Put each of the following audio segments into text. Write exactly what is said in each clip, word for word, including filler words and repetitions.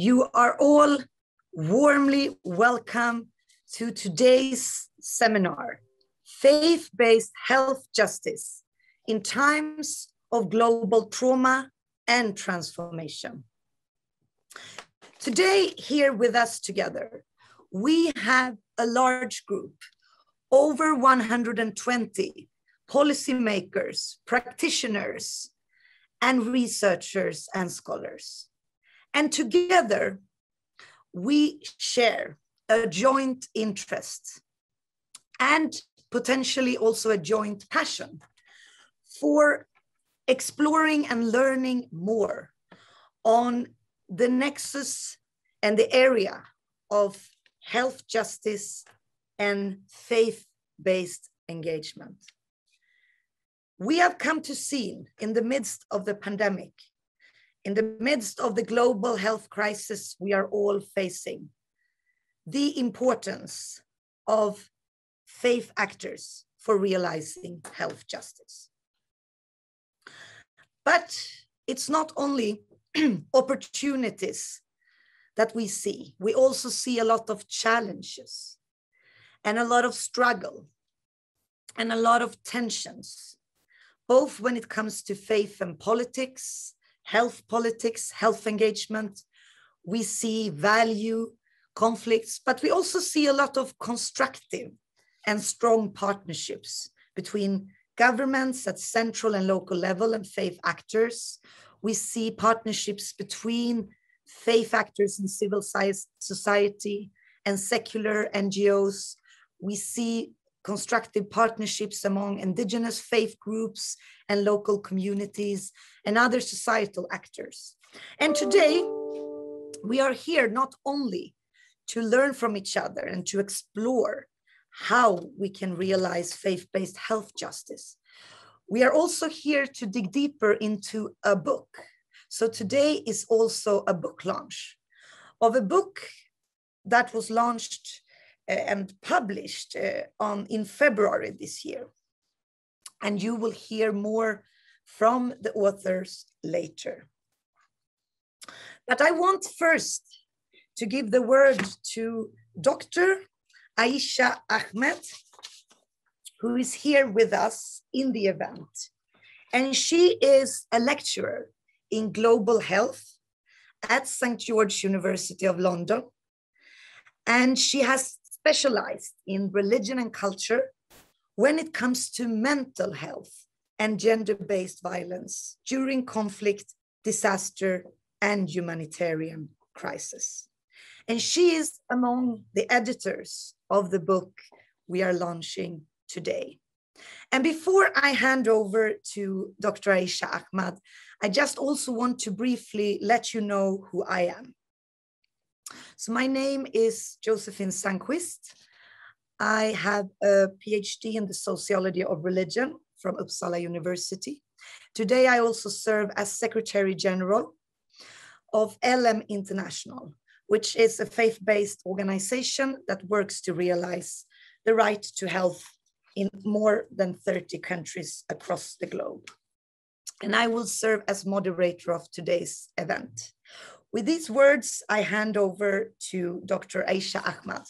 You are all warmly welcome to today's seminar, Faith-Based Health Justice in Times of Global Trauma and Transformation. Today, here with us together, we have a large group, over one hundred twenty policymakers, practitioners, and researchers and scholars. And together, we share a joint interest and potentially also a joint passion for exploring and learning more on the nexus and the area of health justice and faith-based engagement. We have come to see in the midst of the pandemic, in the midst of the global health crisis we are all facing, the importance of faith actors for realizing health justice. But it's not only opportunities that we see, we also see a lot of challenges and a lot of struggle and a lot of tensions, both when it comes to faith and politics, health politics, health engagement. We see value conflicts, but we also see a lot of constructive and strong partnerships between governments at central and local level and faith actors. We see partnerships between faith actors in civil society and secular N G Os. We see constructive partnerships among indigenous faith groups and local communities and other societal actors. And today, we are here not only to learn from each other and to explore how we can realize faith-based health justice. We are also here to dig deeper into a book. So today is also a book launch of a book that was launched and published uh, on, in February this year. And you will hear more from the authors later. But I want first to give the word to Doctor Ayesha Ahmad, who is here with us in the event. And she is a lecturer in global health at Saint George University of London. And she has specialized in religion and culture when it comes to mental health and gender-based violence during conflict, disaster, and humanitarian crisis. And she is among the editors of the book we are launching today. And before I hand over to Doctor Ayesha Ahmad, I just also want to briefly let you know who I am. So my name is Josephine Sundqvist. I have a PhD in the sociology of religion from Uppsala University. Today, I also serve as Secretary General of L M International, which is a faith-based organization that works to realize the right to health in more than thirty countries across the globe. And I will serve as moderator of today's event. With these words, I hand over to Doctor Ayesha Ahmad.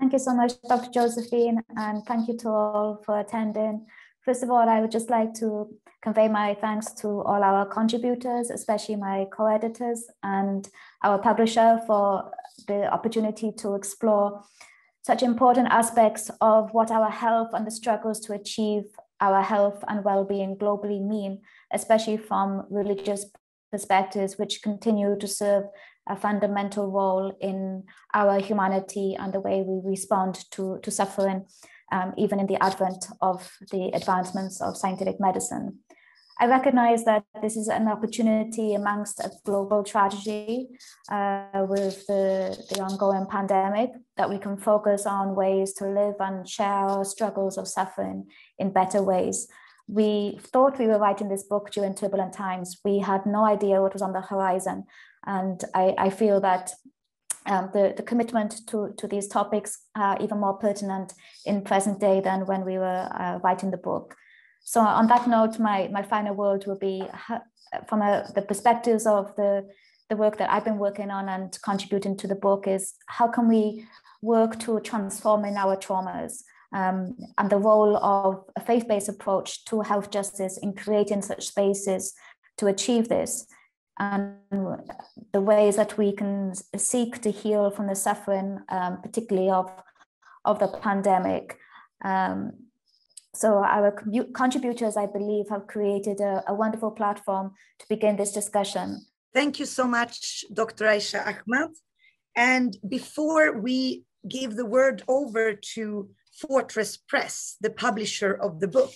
Thank you so much, Doctor Josephine, and thank you to all for attending. First of all, I would just like to convey my thanks to all our contributors, especially my co-editors and our publisher for the opportunity to explore such important aspects of what our health and the struggles to achieve our health and well-being globally mean, especially from religious perspectives, which continue to serve a fundamental role in our humanity and the way we respond to, to suffering, um, even in the advent of the advancements of scientific medicine. I recognize that this is an opportunity amongst a global tragedy uh, with the, the ongoing pandemic, that we can focus on ways to live and share our struggles of suffering in better ways. We thought we were writing this book during turbulent times. We had no idea what was on the horizon. And I, I feel that um, the, the commitment to, to these topics are even more pertinent in present day than when we were uh, writing the book. So on that note, my, my final word will be from a, the perspectives of the the work that I've been working on and contributing to the book is how can we work to transforming our traumas, um, and the role of a faith-based approach to health justice in creating such spaces to achieve this, and the ways that we can seek to heal from the suffering, um, particularly of, of the pandemic. Um, so our contributors, I believe, have created a, a wonderful platform to begin this discussion. Thank you so much, Doctor Ayesha Ahmad. And before we give the word over to Fortress Press, the publisher of the book,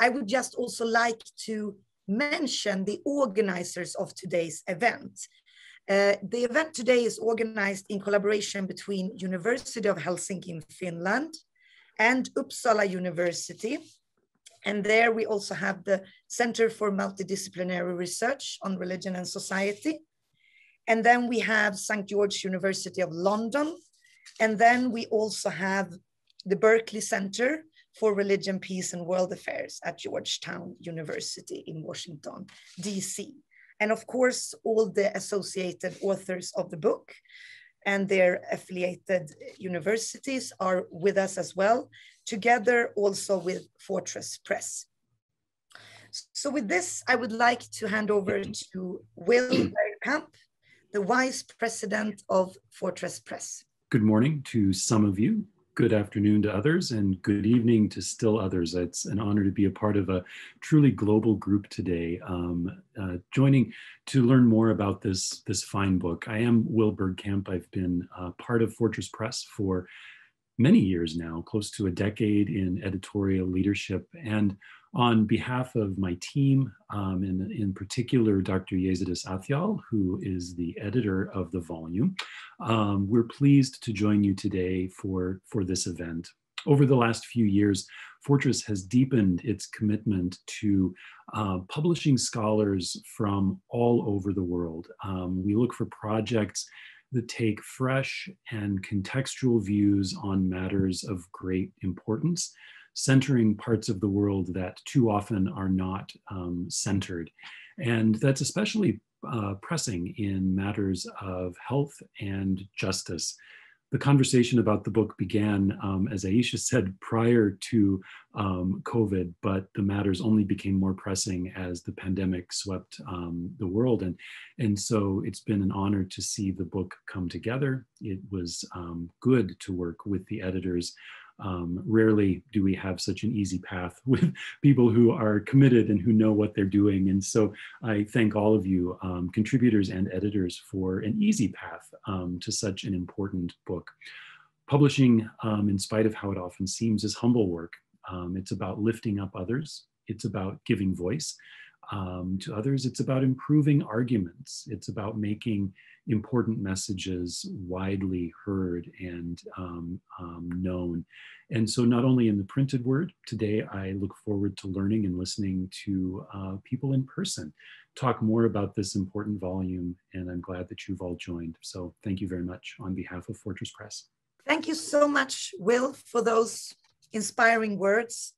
I would just also like to mention the organizers of today's event. Uh, the event today is organized in collaboration between University of Helsinki in Finland and Uppsala University. And there we also have the Center for Multidisciplinary Research on Religion and Society. And then we have Saint George University of London. And then we also have the Berkeley Center for Religion, Peace and World Affairs at Georgetown University in Washington, D C. And of course, all the associated authors of the book and their affiliated universities are with us as well, together also with Fortress Press. So with this, I would like to hand over to Will Bergkamp, the Vice President of Fortress Press. Good morning to some of you. Good afternoon to others, and good evening to still others. It's an honor to be a part of a truly global group today, um, uh, joining to learn more about this, this fine book. I am Will Bergkamp. I've been uh, part of Fortress Press for many years now, close to a decade in editorial leadership. And on behalf of my team, um, in, in particular, Doctor Yezidis Athyal, who is the editor of the volume, um, we're pleased to join you today for, for this event. Over the last few years, Fortress has deepened its commitment to uh, publishing scholars from all over the world. Um, we look for projects that take fresh and contextual views on matters of great importance, centering parts of the world that too often are not um, centered. And that's especially uh, pressing in matters of health and justice. The conversation about the book began, um, as Ayesha said, prior to um, COVID, but the matters only became more pressing as the pandemic swept um, the world. And, and so it's been an honor to see the book come together. It was um, good to work with the editors. Um, rarely do we have such an easy path with people who are committed and who know what they're doing. And so I thank all of you, um, contributors and editors, for an easy path um, to such an important book. Publishing, um, in spite of how it often seems, is humble work. Um, it's about lifting up others. It's about giving voice um, to others. It's about improving arguments. It's about making important messages widely heard and um, um, known. And so not only in the printed word, today I look forward to learning and listening to uh, people in person talk more about this important volume, and I'm glad that you've all joined. So thank you very much on behalf of Fortress Press. Thank you so much, Will, for those inspiring words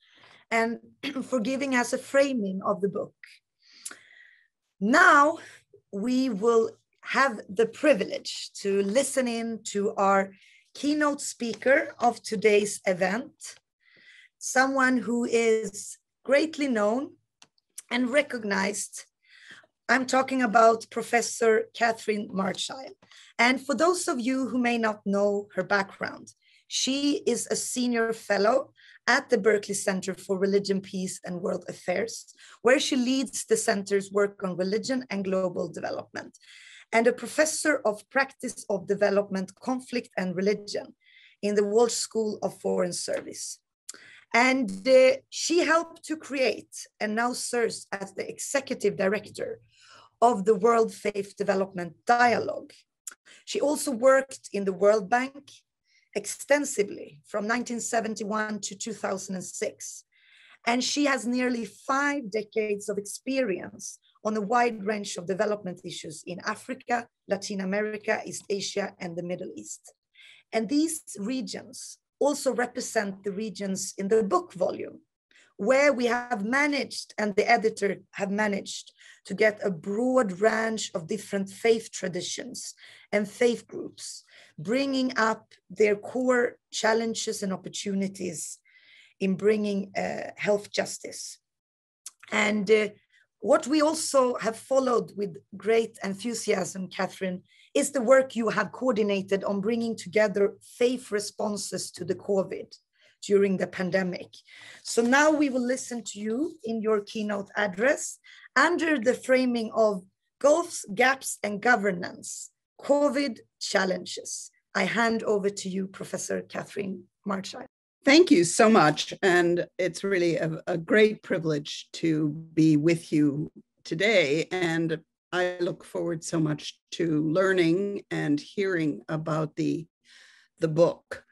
and for giving us a framing of the book. Now we will have the privilege to listen in to our keynote speaker of today's event, someone who is greatly known and recognized. I'm talking about Professor Katherine Marshall. And for those of you who may not know her background, she is a senior fellow at the Berkeley Center for Religion, Peace and World Affairs, where she leads the center's work on religion and global development, and a professor of practice of development, conflict and religion in the Walsh School of Foreign Service. And uh, she helped to create and now serves as the executive director of the World Faith Development Dialogue. She also worked in the World Bank extensively from nineteen seventy-one to two thousand six. And she has nearly five decades of experience on a wide range of development issues in Africa, Latin America, East Asia, and the Middle East. And these regions also represent the regions in the book volume, where we have managed, and the editor have managed, to get a broad range of different faith traditions and faith groups, bringing up their core challenges and opportunities in bringing uh, health justice. And uh, what we also have followed with great enthusiasm, Catherine, is the work you have coordinated on bringing together faith responses to the COVID during the pandemic. So now we will listen to you in your keynote address under the framing of Goals, Gaps and Governance, COVID Challenges. I hand over to you, Professor Katherine Marshall. Thank you so much. And it's really a, a great privilege to be with you today. And I look forward so much to learning and hearing about the, the book.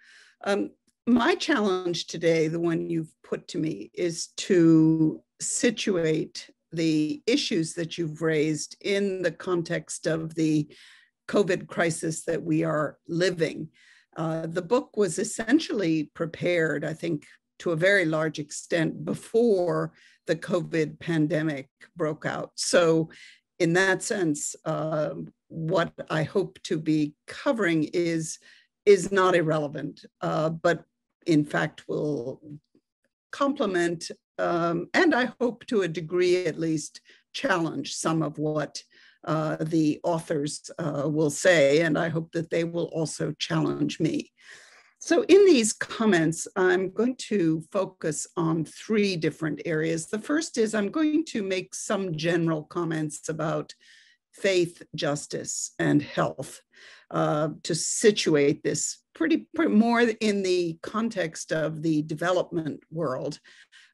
Um, my challenge today, the one you've put to me, is to situate the issues that you've raised in the context of the COVID crisis that we are living. Uh, the book was essentially prepared, I think, to a very large extent before the COVID pandemic broke out. So in that sense, uh, what I hope to be covering is, is not irrelevant, uh, but in fact will complement um, and I hope to a degree at least challenge some of what Uh, the authors uh, will say, and I hope that they will also challenge me. So in these comments, I'm going to focus on three different areas. The first is I'm going to make some general comments about faith, justice, and health uh, to situate this pretty, pretty more in the context of the development world,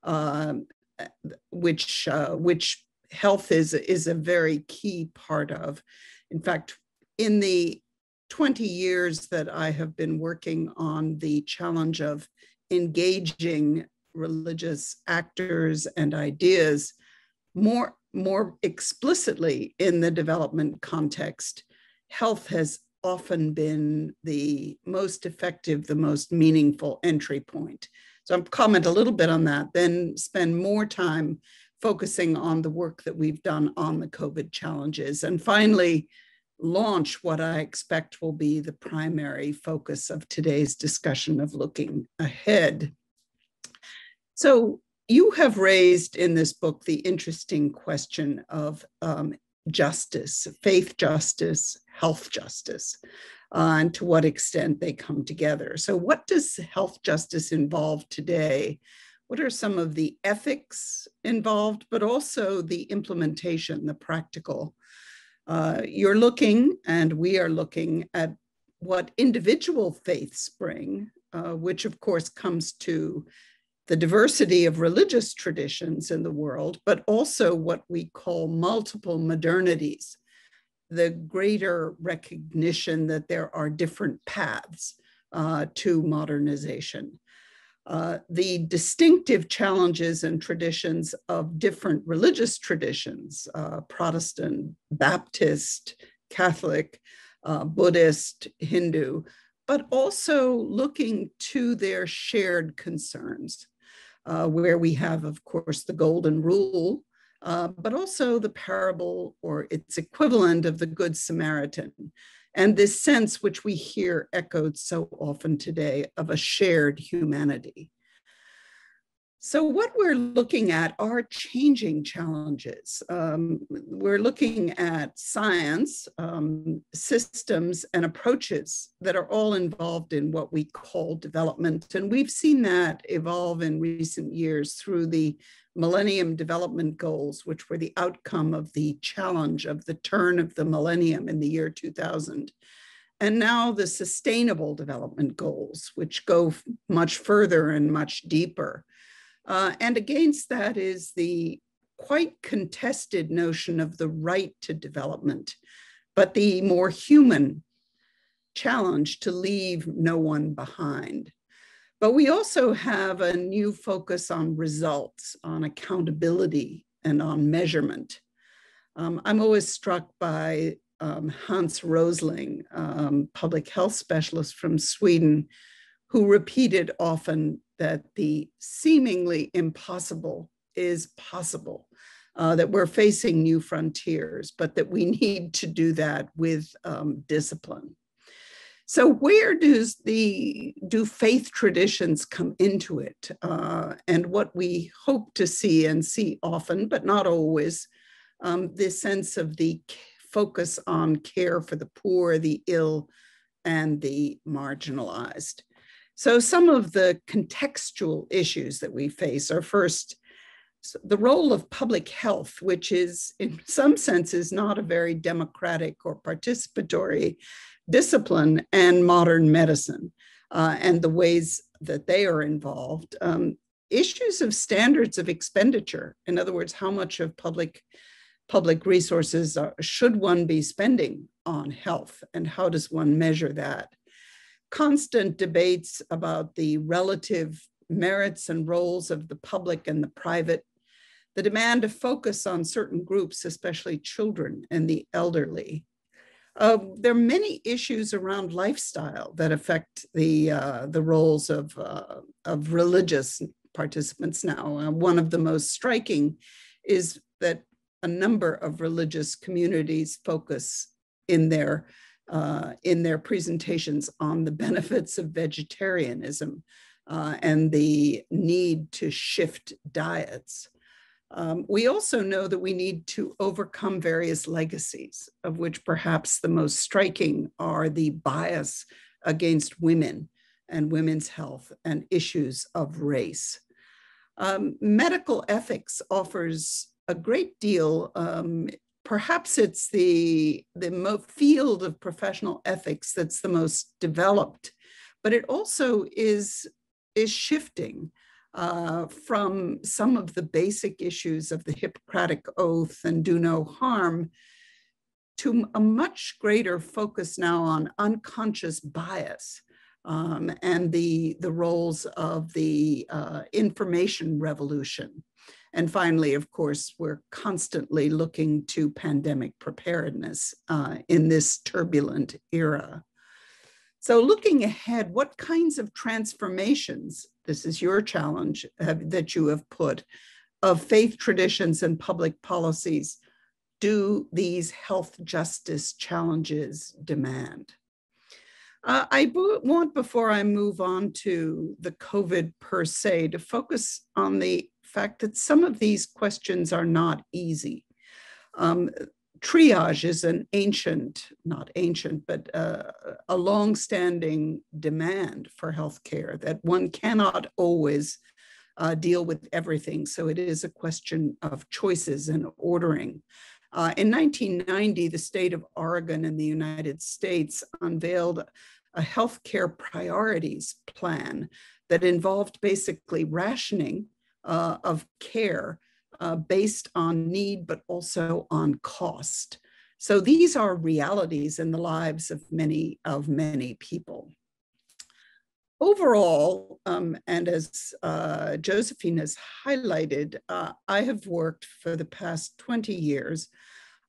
uh, which, uh, which health is, is a very key part of. In fact, in the twenty years that I have been working on the challenge of engaging religious actors and ideas more, more explicitly in the development context, health has often been the most effective, the most meaningful entry point. So I'll comment a little bit on that, then spend more time focusing on the work that we've done on the COVID challenges. And finally, launch what I expect will be the primary focus of today's discussion of looking ahead. So you have raised in this book the interesting question of um, justice, faith justice, health justice, uh, and to what extent they come together. So what does health justice involve today? What are some of the ethics involved, but also the implementation, the practical? Uh, you're looking, and we are looking at what individual faiths bring, uh, which of course comes to the diversity of religious traditions in the world, but also what we call multiple modernities, the greater recognition that there are different paths uh, to modernization. Uh, the distinctive challenges and traditions of different religious traditions, uh, Protestant, Baptist, Catholic, uh, Buddhist, Hindu, but also looking to their shared concerns, uh, where we have, of course, the Golden Rule, uh, but also the parable or its equivalent of the Good Samaritan, and this sense, which we hear echoed so often today, of a shared humanity. So what we're looking at are changing challenges. Um, we're looking at science, um, systems, and approaches that are all involved in what we call development. And we've seen that evolve in recent years through the Millennium Development Goals, which were the outcome of the challenge of the turn of the millennium in the year two thousand. And now the Sustainable Development Goals, which go much further and much deeper. Uh, and against that is the quite contested notion of the right to development, but the more human challenge to leave no one behind. But we also have a new focus on results, on accountability, and on measurement. Um, I'm always struck by um, Hans Rosling, um, public health specialist from Sweden, who repeated often that the seemingly impossible is possible, uh, that we're facing new frontiers, but that we need to do that with um, discipline. So where does the, do faith traditions come into it? Uh, and what we hope to see and see often, but not always, um, this sense of the focus on care for the poor, the ill, and the marginalized. So some of the contextual issues that we face are first, the role of public health, which is in some senses not a very democratic or participatory discipline, and modern medicine uh, and the ways that they are involved. Um, issues of standards of expenditure. In other words, how much of public, public resources are, should one be spending on health, and how does one measure that? Constant debates about the relative merits and roles of the public and the private. The demand to focus on certain groups, especially children and the elderly. Uh, there are many issues around lifestyle that affect the, uh, the roles of, uh, of religious participants now. Uh, one of the most striking is that a number of religious communities focus in their, uh, in their presentations on the benefits of vegetarianism uh, and the need to shift diets. Um, we also know that we need to overcome various legacies, of which perhaps the most striking are the bias against women and women's health and issues of race. Um, medical ethics offers a great deal. Um, perhaps it's the, the field of professional ethics that's the most developed, but it also is, is shifting. Uh, from some of the basic issues of the Hippocratic Oath and do no harm to a much greater focus now on unconscious bias um, and the, the roles of the uh, information revolution. And finally, of course, we're constantly looking to pandemic preparedness uh, in this turbulent era. So looking ahead, what kinds of transformations, this is your challenge uh, that you have put, of faith traditions and public policies, do these health justice challenges demand? Uh, I want, before I move on to the COVID per se, to focus on the fact that some of these questions are not easy. Um, Triage is an ancient, not ancient, but uh, a long-standing demand for healthcare, that one cannot always uh, deal with everything. So it is a question of choices and ordering. Uh, in nineteen ninety, the state of Oregon in the United States unveiled a healthcare priorities plan that involved basically rationing uh, of care Uh, based on need, but also on cost. So these are realities in the lives of many of many people. Overall, um, and as uh, Josephine has highlighted, uh, I have worked for the past twenty years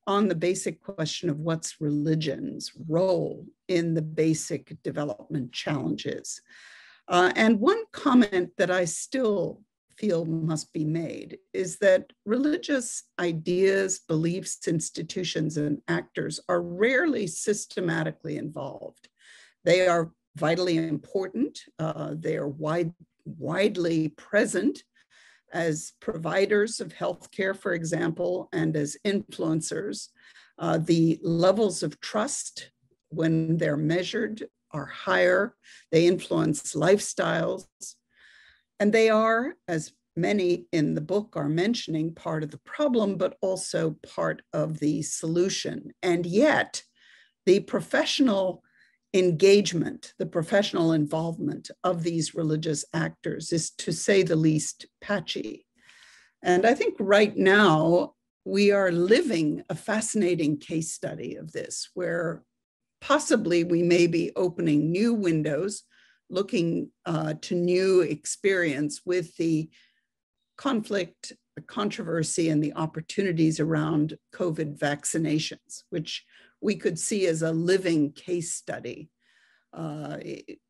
on the basic question of what's religion's role in the basic development challenges. Uh, and one comment that I still feel must be made is that religious ideas, beliefs, institutions, and actors are rarely systematically involved. They are vitally important. Uh, they are wide, widely present as providers of healthcare, for example, and as influencers. Uh, the levels of trust, when they're measured, are higher. They influence lifestyles. And they are, as many in the book are mentioning, part of the problem, but also part of the solution. And yet, the professional engagement, the professional involvement of these religious actors is, to say the least, patchy. And I think right now, we are living a fascinating case study of this, where possibly we may be opening new windows, looking uh, to new experience with the conflict, the controversy, and the opportunities around COVID vaccinations, which we could see as a living case study. Uh,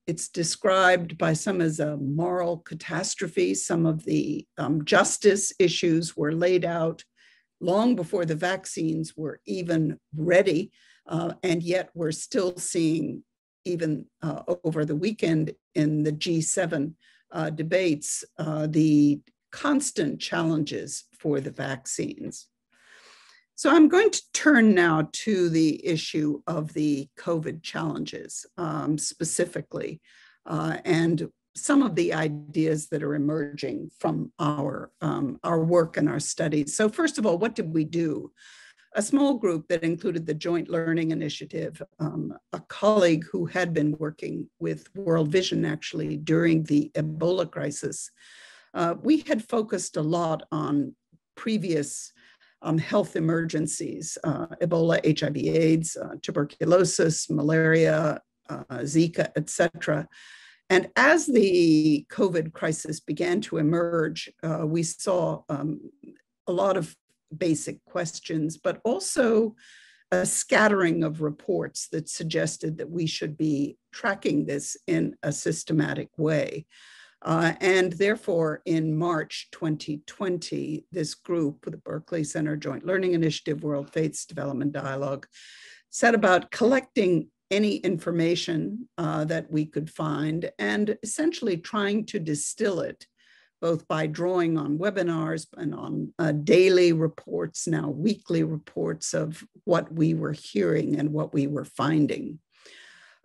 it's described by some as a moral catastrophe. Some of the um, justice issues were laid out long before the vaccines were even ready, uh, and yet we're still seeing, even uh, over the weekend in the G seven uh, debates, uh, the constant challenges for the vaccines. So I'm going to turn now to the issue of the COVID challenges um, specifically, uh, and some of the ideas that are emerging from our, um, our work and our studies. So first of all, what did we do? A small group that included the Joint Learning Initiative, um, a colleague who had been working with World Vision actually during the Ebola crisis. Uh, we had focused a lot on previous Um, health emergencies, uh, Ebola, H I V AIDS, uh, tuberculosis, malaria, uh, Zika, et cetera. And as the COVID crisis began to emerge, uh, we saw um, a lot of basic questions, but also a scattering of reports that suggested that we should be tracking this in a systematic way. Uh, and therefore, in March twenty twenty, this group, the Berkeley Center, Joint Learning Initiative, World Faith Development Dialogue, set about collecting any information uh, that we could find and essentially trying to distill it, both by drawing on webinars and on uh, daily reports, now weekly reports of what we were hearing and what we were finding.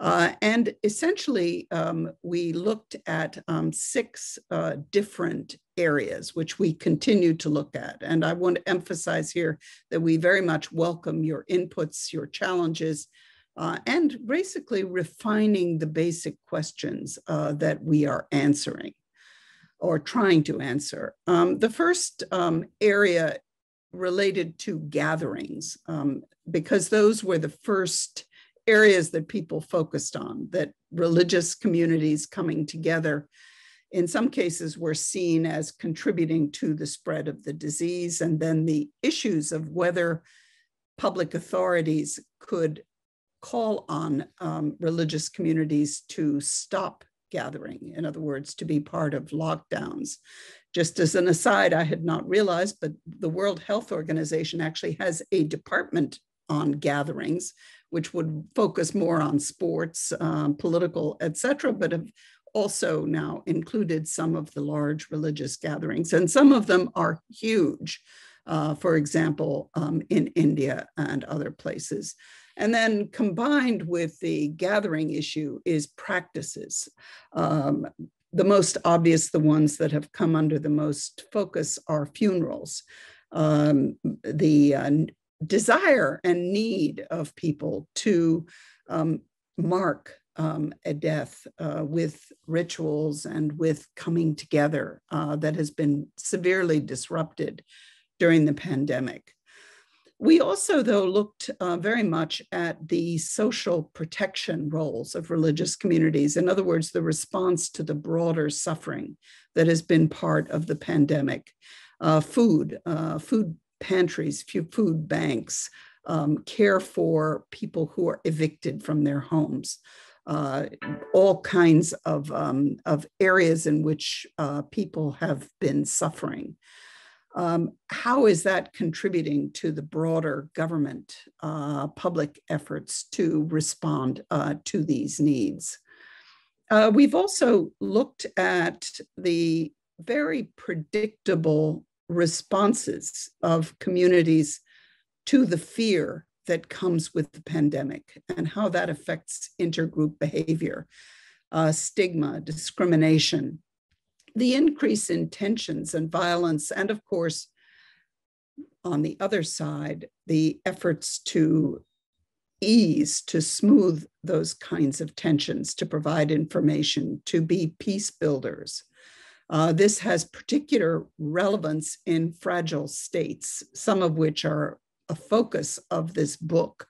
Uh, and essentially, um, we looked at um, six uh, different areas, which we continue to look at. And I want to emphasize here that we very much welcome your inputs, your challenges, uh, and basically refining the basic questions uh, that we are answering or trying to answer. Um, the first um, area related to gatherings, um, because those were the first areas that people focused on, that religious communities coming together in some cases were seen as contributing to the spread of the disease. And then the issues of whether public authorities could call on um, religious communities to stop gathering, in other words, to be part of lockdowns. Just as an aside, I had not realized, but the World Health Organization actually has a department on gatherings, which would focus more on sports, um, political, et cetera, but have also now included some of the large religious gatherings. And some of them are huge, uh, for example, um, in India and other places. And then combined with the gathering issue is practices. Um, the most obvious, the ones that have come under the most focus are funerals. Um, the uh, desire and need of people to um, mark um, a death uh, with rituals and with coming together uh, that has been severely disrupted during the pandemic. We also, though, looked uh, very much at the social protection roles of religious communities. In other words, the response to the broader suffering that has been part of the pandemic. Uh, food, uh, food pantries, food banks, um, care for people who are evicted from their homes, uh, all kinds of, um, of areas in which uh, people have been suffering. Um, how is that contributing to the broader government uh, public efforts to respond uh, to these needs? Uh, we've also looked at the very predictable responses of communities to the fear that comes with the pandemic and how that affects intergroup behavior, uh, stigma, discrimination, the increase in tensions and violence, and of course, on the other side, the efforts to ease, to smooth those kinds of tensions, to provide information, to be peace builders. Uh, this has particular relevance in fragile states, some of which are a focus of this book,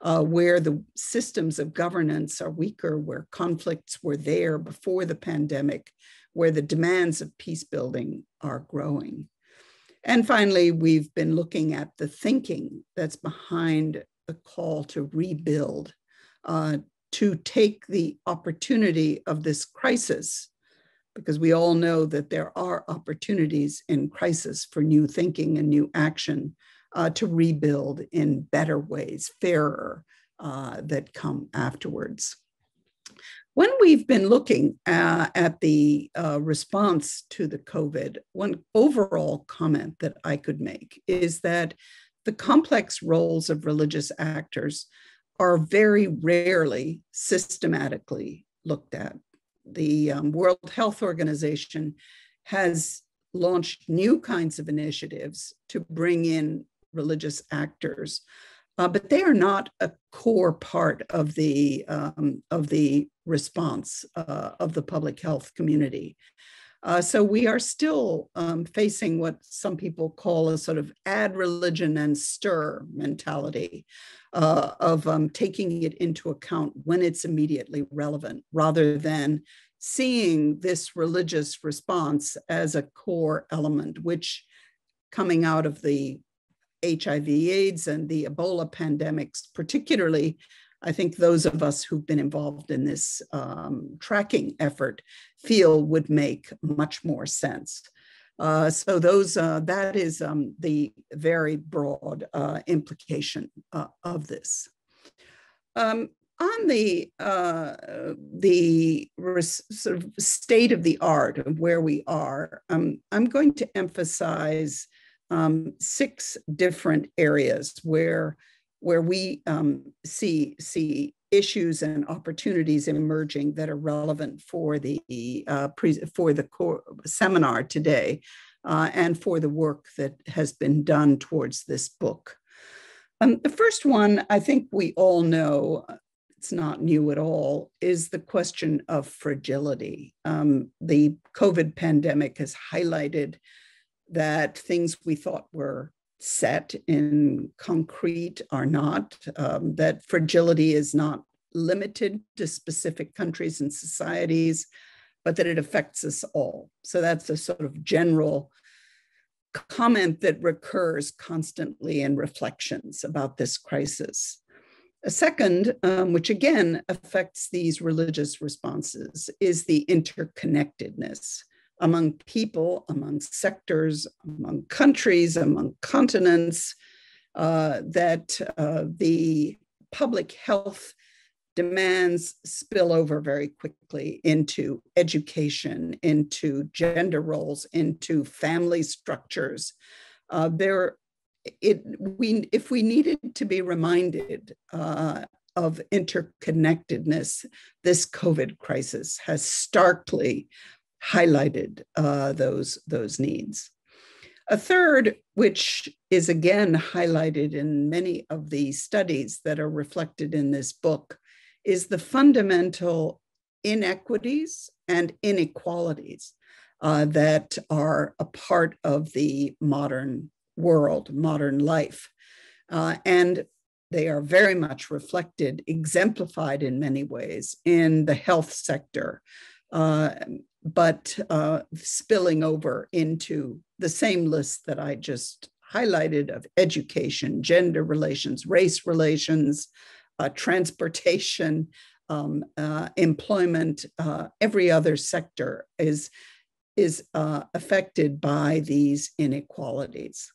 uh, where the systems of governance are weaker, where conflicts were there before the pandemic, where the demands of peace building are growing. And finally, we've been looking at the thinking that's behind the call to rebuild, uh, to take the opportunity of this crisis, because we all know that there are opportunities in crisis for new thinking and new action uh, to rebuild in better ways, fairer, uh, that come afterwards. When we've been looking uh, at the uh, response to the COVID, one overall comment that I could make is that the complex roles of religious actors are very rarely systematically looked at. The um, World Health Organization has launched new kinds of initiatives to bring in religious actors, uh, but they are not a core part of the, um, of the response uh, of the public health community. Uh, so we are still um, facing what some people call a sort of add religion and stir mentality uh, of um, taking it into account when it's immediately relevant, rather than seeing this religious response as a core element, which coming out of the H I V AIDS and the Ebola pandemics, particularly, I think those of us who've been involved in this um, tracking effort feel would make much more sense. Uh, so those uh, that is um, the very broad uh, implication uh, of this. Um, on the, uh, the sort of state of the art of where we are, um, I'm going to emphasize um, six different areas where where we um, see, see issues and opportunities emerging that are relevant for the, uh, pre for the core seminar today uh, and for the work that has been done towards this book. Um, the first one, I think we all know, it's not new at all, is the question of fragility. Um, the COVID pandemic has highlighted that things we thought were set in concrete are not, um, that fragility is not limited to specific countries and societies, but that it affects us all. So that's a sort of general comment that recurs constantly in reflections about this crisis. A second, um, which again affects these religious responses, is the interconnectedness among people, among sectors, among countries, among continents, uh, that uh, the public health demands spill over very quickly into education, into gender roles, into family structures. Uh, there, it, we, if we needed to be reminded uh, of interconnectedness, this COVID crisis has starkly highlighted uh, those, those needs. A third, which is again highlighted in many of the studies that are reflected in this book, is the fundamental inequities and inequalities uh, that are a part of the modern world, modern life. Uh, and they are very much reflected, exemplified in many ways in the health sector, uh, but uh, spilling over into the same list that I just highlighted of education, gender relations, race relations, uh, transportation, um, uh, employment, uh, every other sector is, is uh, affected by these inequalities.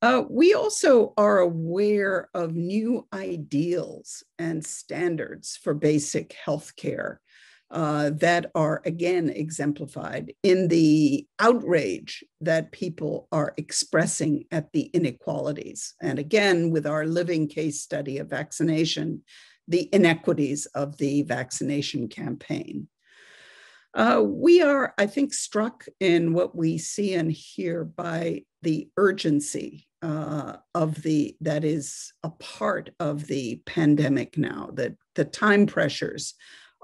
Uh, we also are aware of new ideals and standards for basic healthcare Uh, that are again exemplified in the outrage that people are expressing at the inequalities. And again, with our living case study of vaccination, the inequities of the vaccination campaign. Uh, we are, I think, struck in what we see and hear by the urgency uh, of the, that is a part of the pandemic now, that the time pressures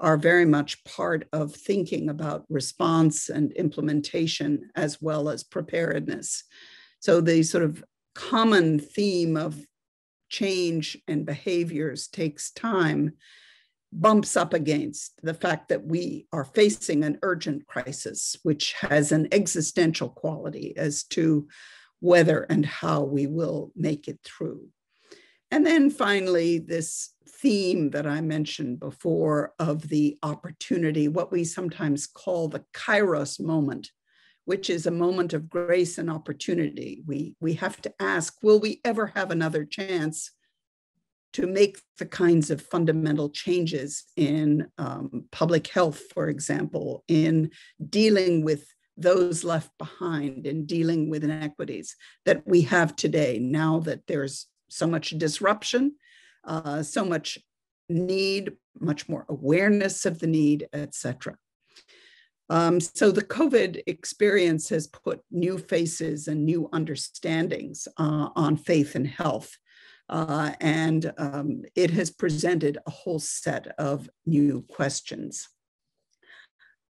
are very much part of thinking about response and implementation as well as preparedness. So the sort of common theme of change and behaviors takes time, bumps up against the fact that we are facing an urgent crisis, which has an existential quality as to whether and how we will make it through. And then finally, this theme that I mentioned before of the opportunity, what we sometimes call the Kairos moment, which is a moment of grace and opportunity. We, we have to ask, will we ever have another chance to make the kinds of fundamental changes in um, public health, for example, in dealing with those left behind, in dealing with inequities that we have today, now that there's so much disruption, uh, so much need, much more awareness of the need, et cetera. Um, so the COVID experience has put new faces and new understandings uh, on faith and health. Uh, and um, it has presented a whole set of new questions.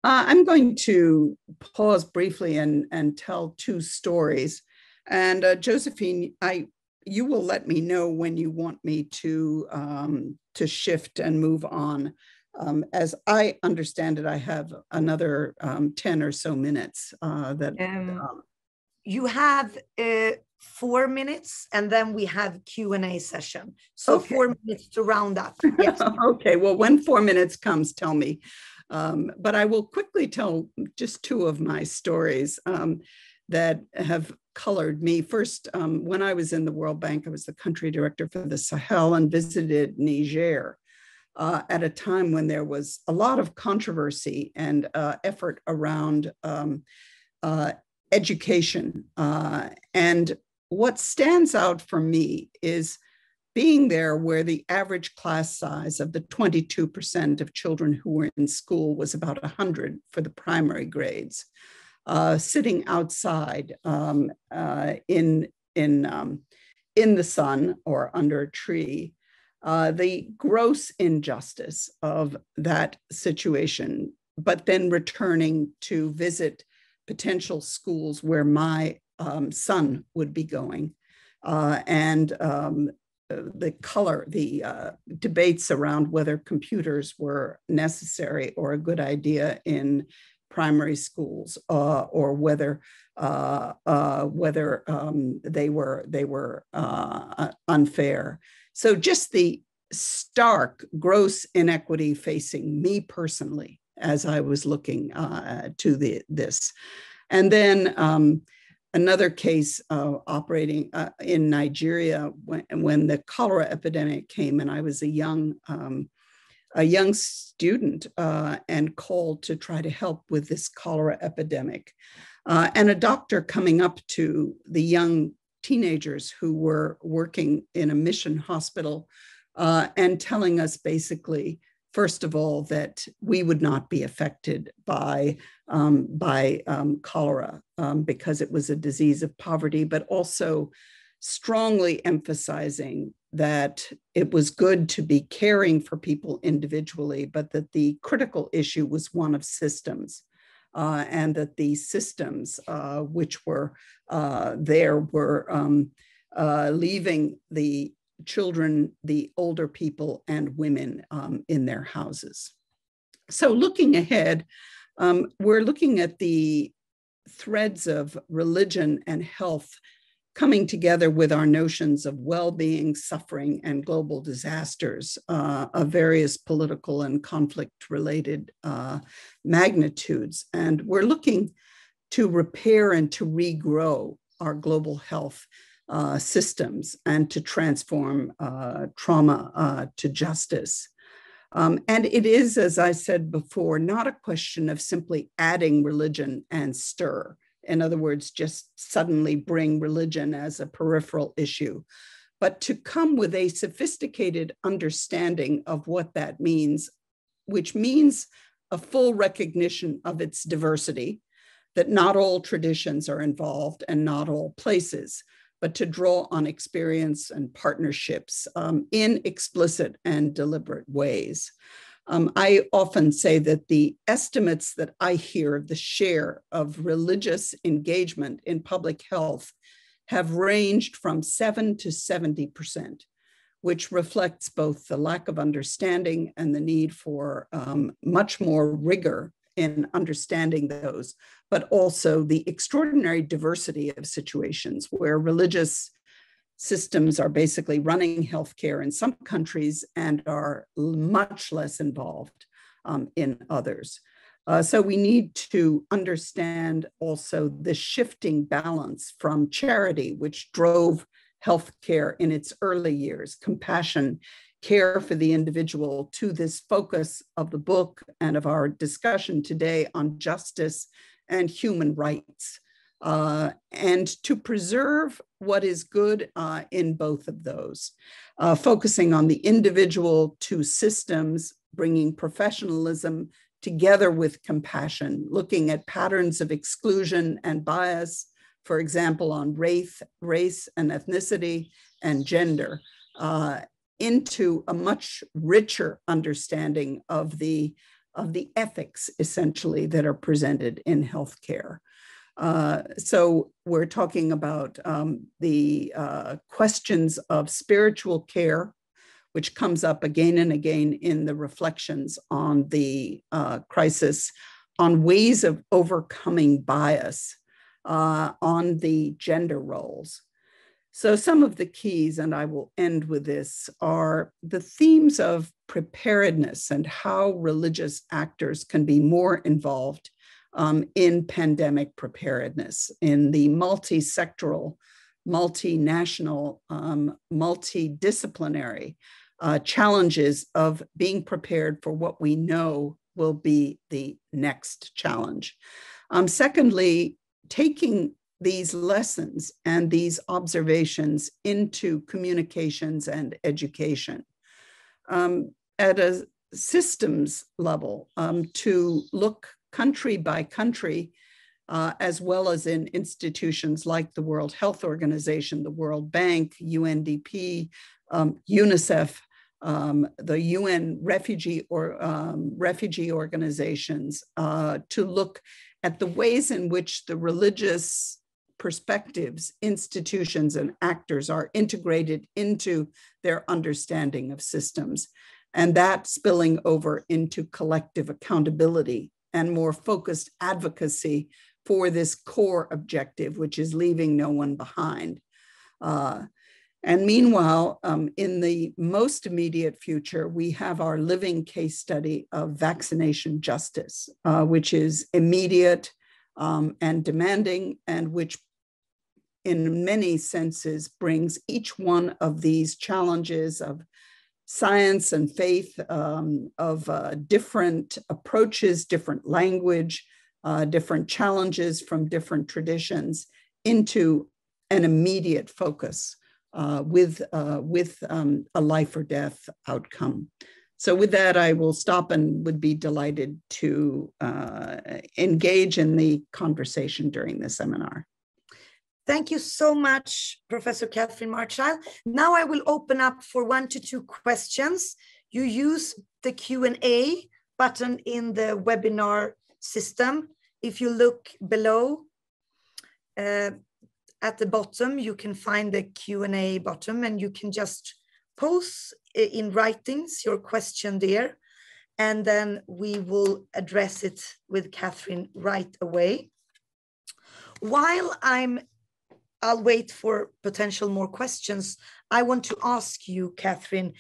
Uh, I'm going to pause briefly and, and tell two stories. And uh, Josephine, I, you will let me know when you want me to, um, to shift and move on. Um, as I understand it, I have another um, ten or so minutes uh, that- um, um, You have, uh... four minutes, and then we have Q and A session. So okay. Four minutes to round up. Yes. Okay, well, when four minutes comes, tell me. Um, but I will quickly tell just two of my stories um, that have colored me. First, um, when I was in the World Bank, I was the country director for the Sahel and visited Niger uh, at a time when there was a lot of controversy and uh, effort around um, uh, education. Uh, and what stands out for me is being there where the average class size of the twenty-two percent of children who were in school was about one hundred for the primary grades, uh, sitting outside um, uh, in, in, um, in the sun or under a tree, uh, the gross injustice of that situation, but then returning to visit potential schools where my Um, son would be going, uh, and um, the color, the uh, debates around whether computers were necessary or a good idea in primary schools, uh, or whether uh, uh, whether um, they were they were uh, unfair. So just the stark, gross inequity facing me personally as I was looking uh, to the this, and then. Um, Another case uh, operating uh, in Nigeria when, when the cholera epidemic came, and I was a young, um, a young student uh, and called to try to help with this cholera epidemic. Uh, and a doctor coming up to the young teenagers who were working in a mission hospital uh, and telling us basically, first of all, that we would not be affected by, um, by um, cholera um, because it was a disease of poverty, but also strongly emphasizing that it was good to be caring for people individually, but that the critical issue was one of systems uh, and that the systems uh, which were uh, there were um, uh, leaving the children, the older people, and women um, in their houses. So looking ahead, um, we're looking at the threads of religion and health coming together with our notions of well-being, suffering, and global disasters uh, of various political and conflict-related uh, magnitudes. And we're looking to repair and to regrow our global health Uh, systems and to transform uh, trauma uh, to justice. Um, and it is, as I said before, not a question of simply adding religion and stir. In other words, just suddenly bring religion as a peripheral issue, but to come with a sophisticated understanding of what that means, which means a full recognition of its diversity, that not all traditions are involved and not all places, but to draw on experience and partnerships um, in explicit and deliberate ways. Um, I often say that the estimates that I hear of the share of religious engagement in public health have ranged from seven to seventy percent, which reflects both the lack of understanding and the need for um, much more rigor in understanding those, but also the extraordinary diversity of situations where religious systems are basically running healthcare in some countries and are much less involved um, in others. Uh, so we need to understand also the shifting balance from charity, which drove healthcare in its early years, compassion, care for the individual, to this focus of the book and of our discussion today on justice and human rights, uh, and to preserve what is good uh, in both of those, uh, focusing on the individual to systems, bringing professionalism together with compassion, looking at patterns of exclusion and bias, for example, on race, race and ethnicity and gender, uh, into a much richer understanding of the, of the ethics, essentially, that are presented in healthcare. Uh, so we're talking about um, the uh, questions of spiritual care, which comes up again and again in the reflections on the uh, crisis, on ways of overcoming bias, uh, on the gender roles. So some of the keys, and I will end with this, are the themes of preparedness and how religious actors can be more involved um, in pandemic preparedness, in the multi-sectoral, multinational, um, multidisciplinary uh, challenges of being prepared for what we know will be the next challenge. Um, secondly, taking these lessons and these observations into communications and education um, at a systems level, um, to look country by country, uh, as well as in institutions like the World Health Organization, the World Bank, U N D P, um, UNICEF, um, the U N refugee or um, refugee organizations, uh, to look at the ways in which the religious perspectives, institutions, and actors are integrated into their understanding of systems, and that spilling over into collective accountability and more focused advocacy for this core objective, which is leaving no one behind. Uh, and meanwhile, um, in the most immediate future, we have our living case study of vaccination justice, uh, which is immediate Um, and demanding, and which in many senses brings each one of these challenges of science and faith, um, of uh, different approaches, different language, uh, different challenges from different traditions into an immediate focus uh, with, uh, with um, a life or death outcome. So with that, I will stop and would be delighted to uh, engage in the conversation during the seminar. Thank you so much, Professor Katherine Marshall. Now I will open up for one to two questions. You use the Q and A button in the webinar system. If you look below uh, at the bottom, you can find the Q and A button, and you can just post in writings your question there, and then we will address it with Katherine right away. While I'm, I'll wait for potential more questions, I want to ask you, Katherine,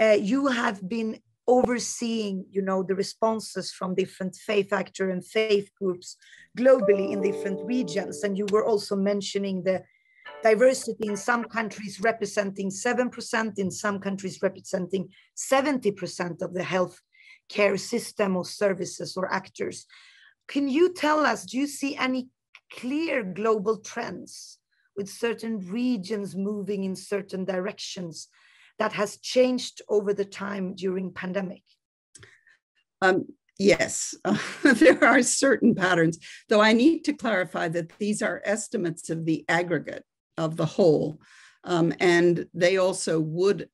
uh, you have been overseeing, you know, the responses from different faith actors and faith groups globally in different regions, and you were also mentioning the diversity in some countries representing seven percent, in some countries representing seventy percent of the health care system or services or actors. Can you tell us, do you see any clear global trends with certain regions moving in certain directions that has changed over the time during pandemic? Um, Yes, uh, there are certain patterns, though I need to clarify that these are estimates of the aggregate of the whole, um, and they also would,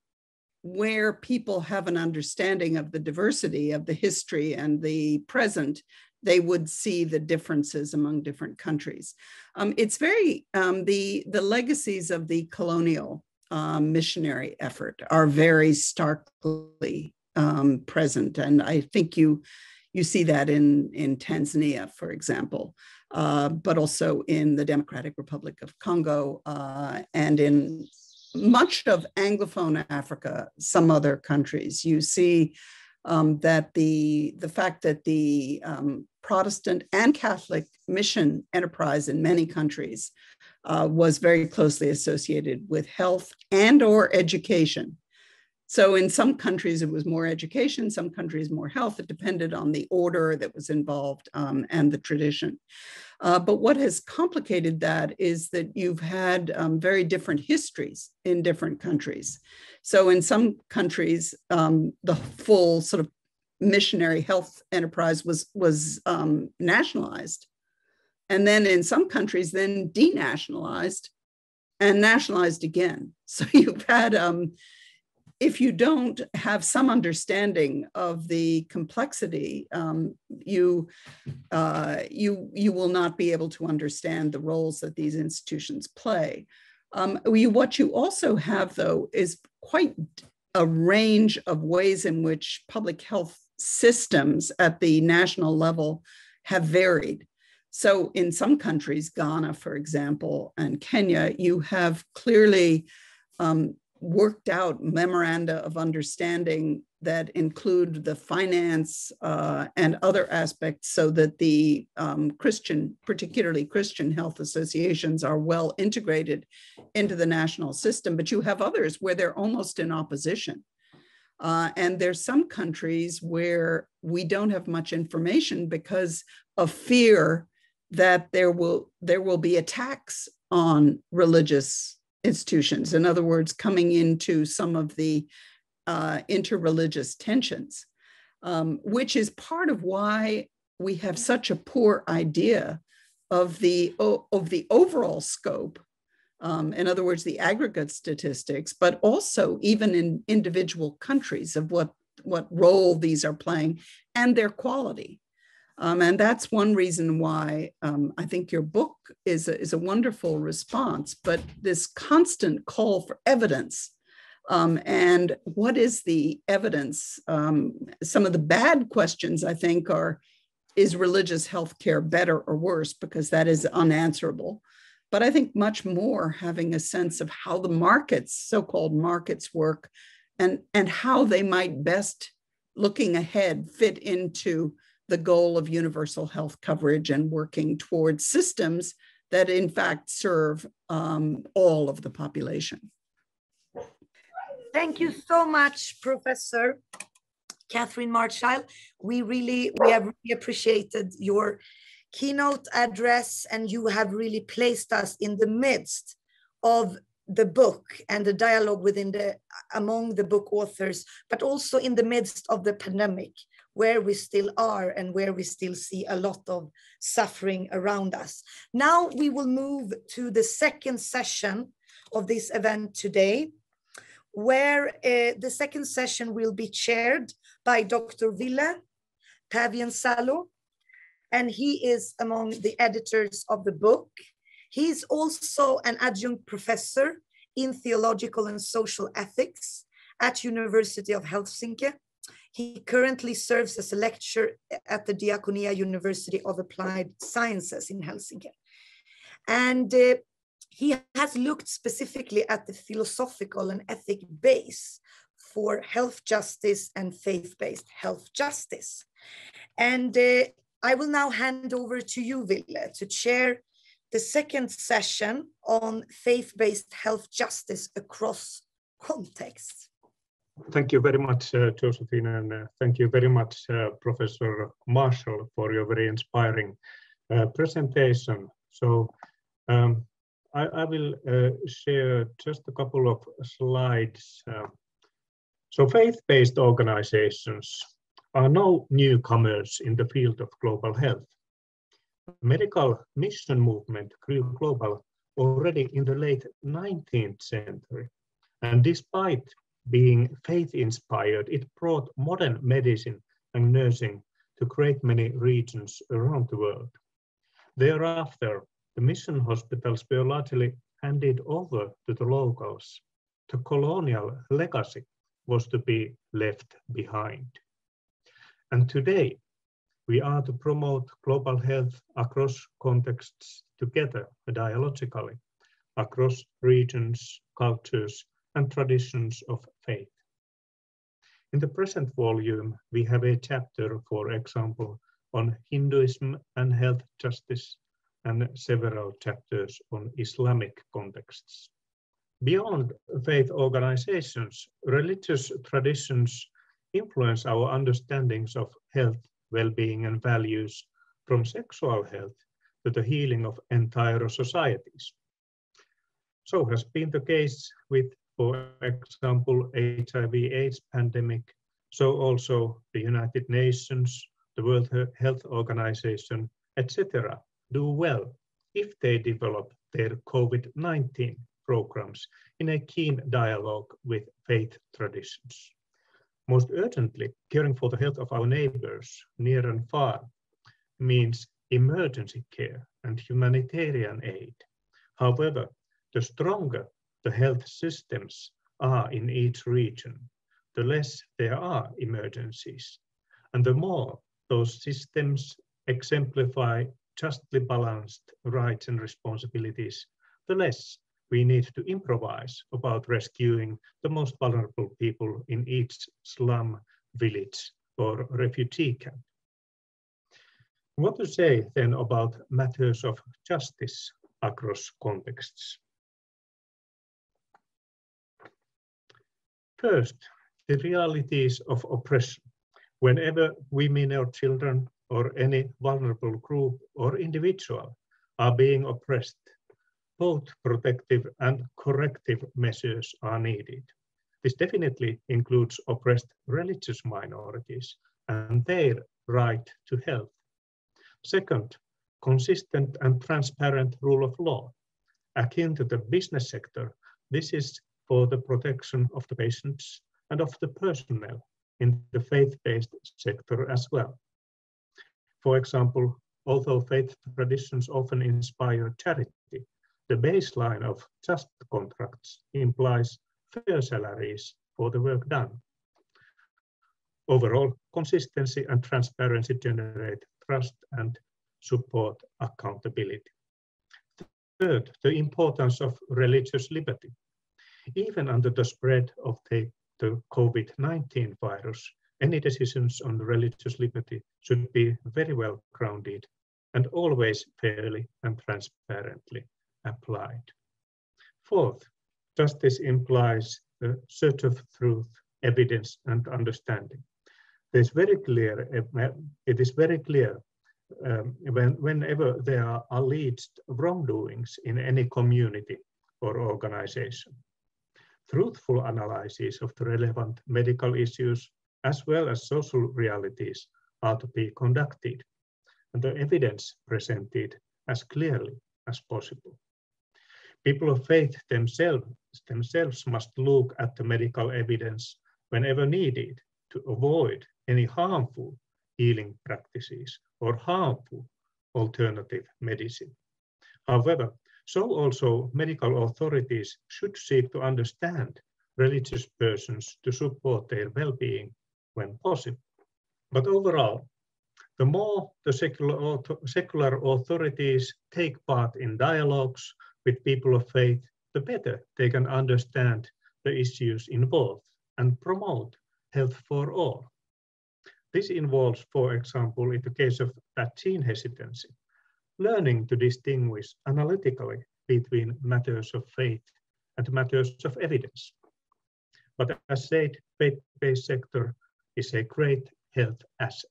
where people have an understanding of the diversity of the history and the present, they would see the differences among different countries. Um, it's very, um, the, the legacies of the colonial um, missionary effort are very starkly um, present, and I think you you see that in, in Tanzania, for example, uh, but also in the Democratic Republic of Congo, uh, and in much of Anglophone Africa, some other countries, you see um, that the, the fact that the um, Protestant and Catholic mission enterprise in many countries uh, was very closely associated with health and or education. So in some countries, it was more education, some countries more health. It depended on the order that was involved um, and the tradition. Uh, but what has complicated that is that you've had um, very different histories in different countries. So in some countries, um, the full sort of missionary health enterprise was, was um, nationalized. And then in some countries, then denationalized and nationalized again. So you've had... Um, If you don't have some understanding of the complexity, um, you, uh, you, you will not be able to understand the roles that these institutions play. Um, we, what you also have, though, is quite a range of ways in which public health systems at the national level have varied. So in some countries, Ghana, for example, and Kenya, you have clearly um, worked out memoranda of understanding that include the finance uh, and other aspects so that the um, Christian, particularly Christian health associations are well integrated into the national system. But you have others where they're almost in opposition. Uh, and there's some countries where we don't have much information because of fear that there will, there will be attacks on religious institutions. In other words, coming into some of the uh, interreligious tensions, um, which is part of why we have such a poor idea of the, of the overall scope. Um, in other words, the aggregate statistics, but also even in individual countries of what, what role these are playing and their quality. Um, and that's one reason why um, I think your book is a, is a wonderful response, but this constant call for evidence um, and what is the evidence? Um, some of the bad questions, I think, are, is religious health care better or worse? Because that is unanswerable. But I think much more having a sense of how the markets, so-called markets work and, and how they might best, looking ahead, fit into the goal of universal health coverage and working towards systems that in fact serve um, all of the population. Thank you so much, Professor Katherine Marshall. We really, we have really appreciated your keynote address, and you have really placed us in the midst of the book and the dialogue within the, among the book authors, but also in the midst of the pandemic, where we still are and where we still see a lot of suffering around us. Now we will move to the second session of this event today, where uh, the second session will be chaired by Doctor Ville Päivänsalo, and he is among the editors of the book. He's also an adjunct professor in theological and social ethics at University of Helsinki. He currently serves as a lecturer at the Diakonia University of Applied Sciences in Helsinki. And uh, he has looked specifically at the philosophical and ethic base for health justice and faith-based health justice. And uh, I will now hand over to you, Ville, to chair the second session on faith-based health justice across contexts. Thank you very much, uh, Josephine, and uh, thank you very much, uh, Professor Marshall, for your very inspiring uh, presentation. So um, I, I will uh, share just a couple of slides. Uh, so faith-based organizations are no newcomers in the field of global health. The medical mission movement grew global already in the late nineteenth century, and despite being faith-inspired, it brought modern medicine and nursing to great many regions around the world. Thereafter, the mission hospitals were largely handed over to the locals. The colonial legacy was to be left behind. And today, we are to promote global health across contexts together, dialogically, across regions, cultures, and traditions of faith. In the present volume, we have a chapter, for example, on Hinduism and health justice, and several chapters on Islamic contexts. Beyond faith organizations, religious traditions influence our understandings of health, well-being, and values, from sexual health to the healing of entire societies. So has been the case with, for example, H I V AIDS pandemic, so also the United Nations, the World Health Organization, et cetera, do well if they develop their COVID nineteen programs in a keen dialogue with faith traditions. Most urgently, caring for the health of our neighbors, near and far, means emergency care and humanitarian aid. However, the stronger the health systems are in each region, the less there are emergencies, and the more those systems exemplify justly balanced rights and responsibilities, the less we need to improvise about rescuing the most vulnerable people in each slum, village, or refugee camp. What to say then about matters of justice across contexts? First, the realities of oppression. Whenever women or children or any vulnerable group or individual are being oppressed, both protective and corrective measures are needed. This definitely includes oppressed religious minorities and their right to health. Second, consistent and transparent rule of law. Akin to the business sector, this is for the protection of the patients and of the personnel in the faith-based sector as well. For example, although faith traditions often inspire charity, the baseline of just contracts implies fair salaries for the work done. Overall, consistency and transparency generate trust and support accountability. Third, the importance of religious liberty. Even under the spread of the, the COVID nineteen virus, any decisions on religious liberty should be very well grounded and always fairly and transparently applied. Fourth, justice implies the search of truth, evidence, and understanding. It's very clear, it is very clear um, when, whenever there are alleged wrongdoings in any community or organization. Truthful analyses of the relevant medical issues as well as social realities are to be conducted, and the evidence presented as clearly as possible. People of faith themselves, themselves must look at the medical evidence whenever needed to avoid any harmful healing practices or harmful alternative medicine. However, so also medical authorities should seek to understand religious persons to support their well-being when possible. But overall, the more the secular, secular authorities take part in dialogues with people of faith, the better they can understand the issues involved and promote health for all. This involves, for example, in the case of vaccine hesitancy, learning to distinguish analytically between matters of faith and matters of evidence. But as said, faith-based sector is a great health asset.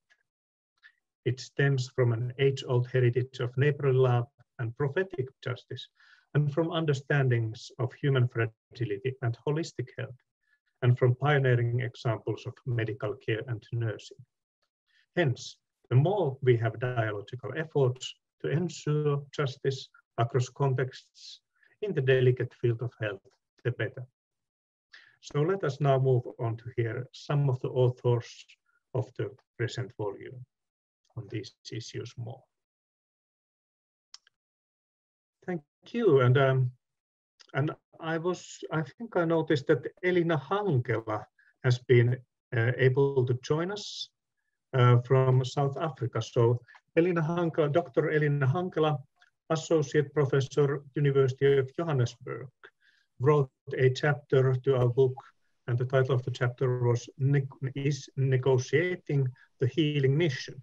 It stems from an age-old heritage of neighborly love and prophetic justice, and from understandings of human fragility and holistic health, and from pioneering examples of medical care and nursing. Hence, the more we have dialogical efforts to ensure justice across contexts in the delicate field of health, the better. So let us now move on to hear some of the authors of the present volume on these issues more. Thank you. And, um, and I was, I think I noticed that Elina Hankela has been uh, able to join us uh, from South Africa. So Elina Hankela, Doctor Elina Hankela associate professor, University of Johannesburg, wrote a chapter to our book, and the title of the chapter was ne Is Negotiating the Healing Mission,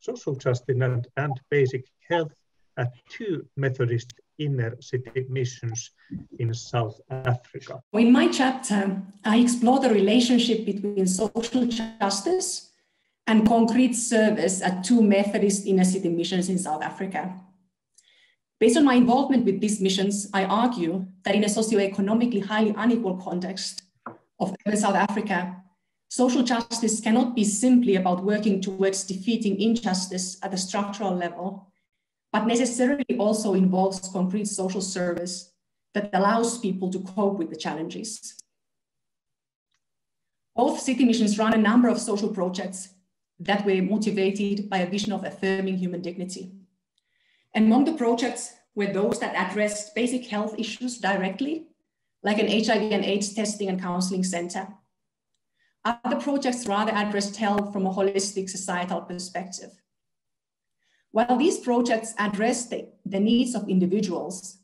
Social Justice and, and Basic Health at Two Methodist Inner City Missions in South Africa. In my chapter, I explore the relationship between social justice and concrete service at two Methodist inner city missions in South Africa. Based on my involvement with these missions, I argue that in a socioeconomically highly unequal context of South Africa, social justice cannot be simply about working towards defeating injustice at a structural level, but necessarily also involves concrete social service that allows people to cope with the challenges. Both city missions run a number of social projects that were motivated by a vision of affirming human dignity. Among the projects were those that addressed basic health issues directly, like an H I V and AIDS testing and counseling center. Other projects rather addressed health from a holistic societal perspective. While these projects addressed the, the needs of individuals,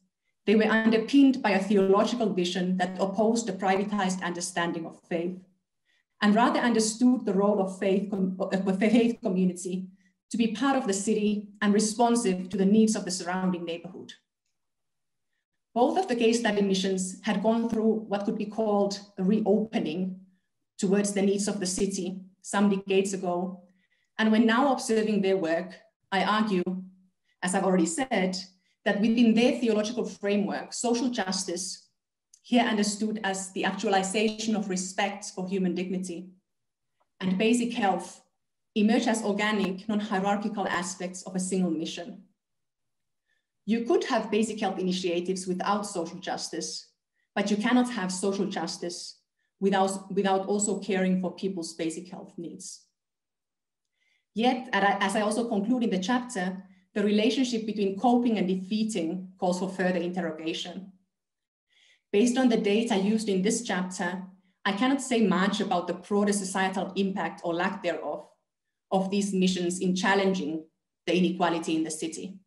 they were underpinned by a theological vision that opposed the privatized understanding of faith, and rather understood the role of faith, of the faith community to be part of the city and responsive to the needs of the surrounding neighborhood. Both of the case study missions had gone through what could be called a reopening towards the needs of the city some decades ago. And when now observing their work, I argue, as I've already said, that within their theological framework, social justice, here understood as the actualization of respect for human dignity, and basic health, emerge as organic, non-hierarchical aspects of a single mission. You could have basic health initiatives without social justice, but you cannot have social justice without, without also caring for people's basic health needs. Yet, as I also conclude in the chapter, the relationship between coping and defeating calls for further interrogation. Based on the data used in this chapter, I cannot say much about the broader societal impact or lack thereof of these missions in challenging the inequality in the city.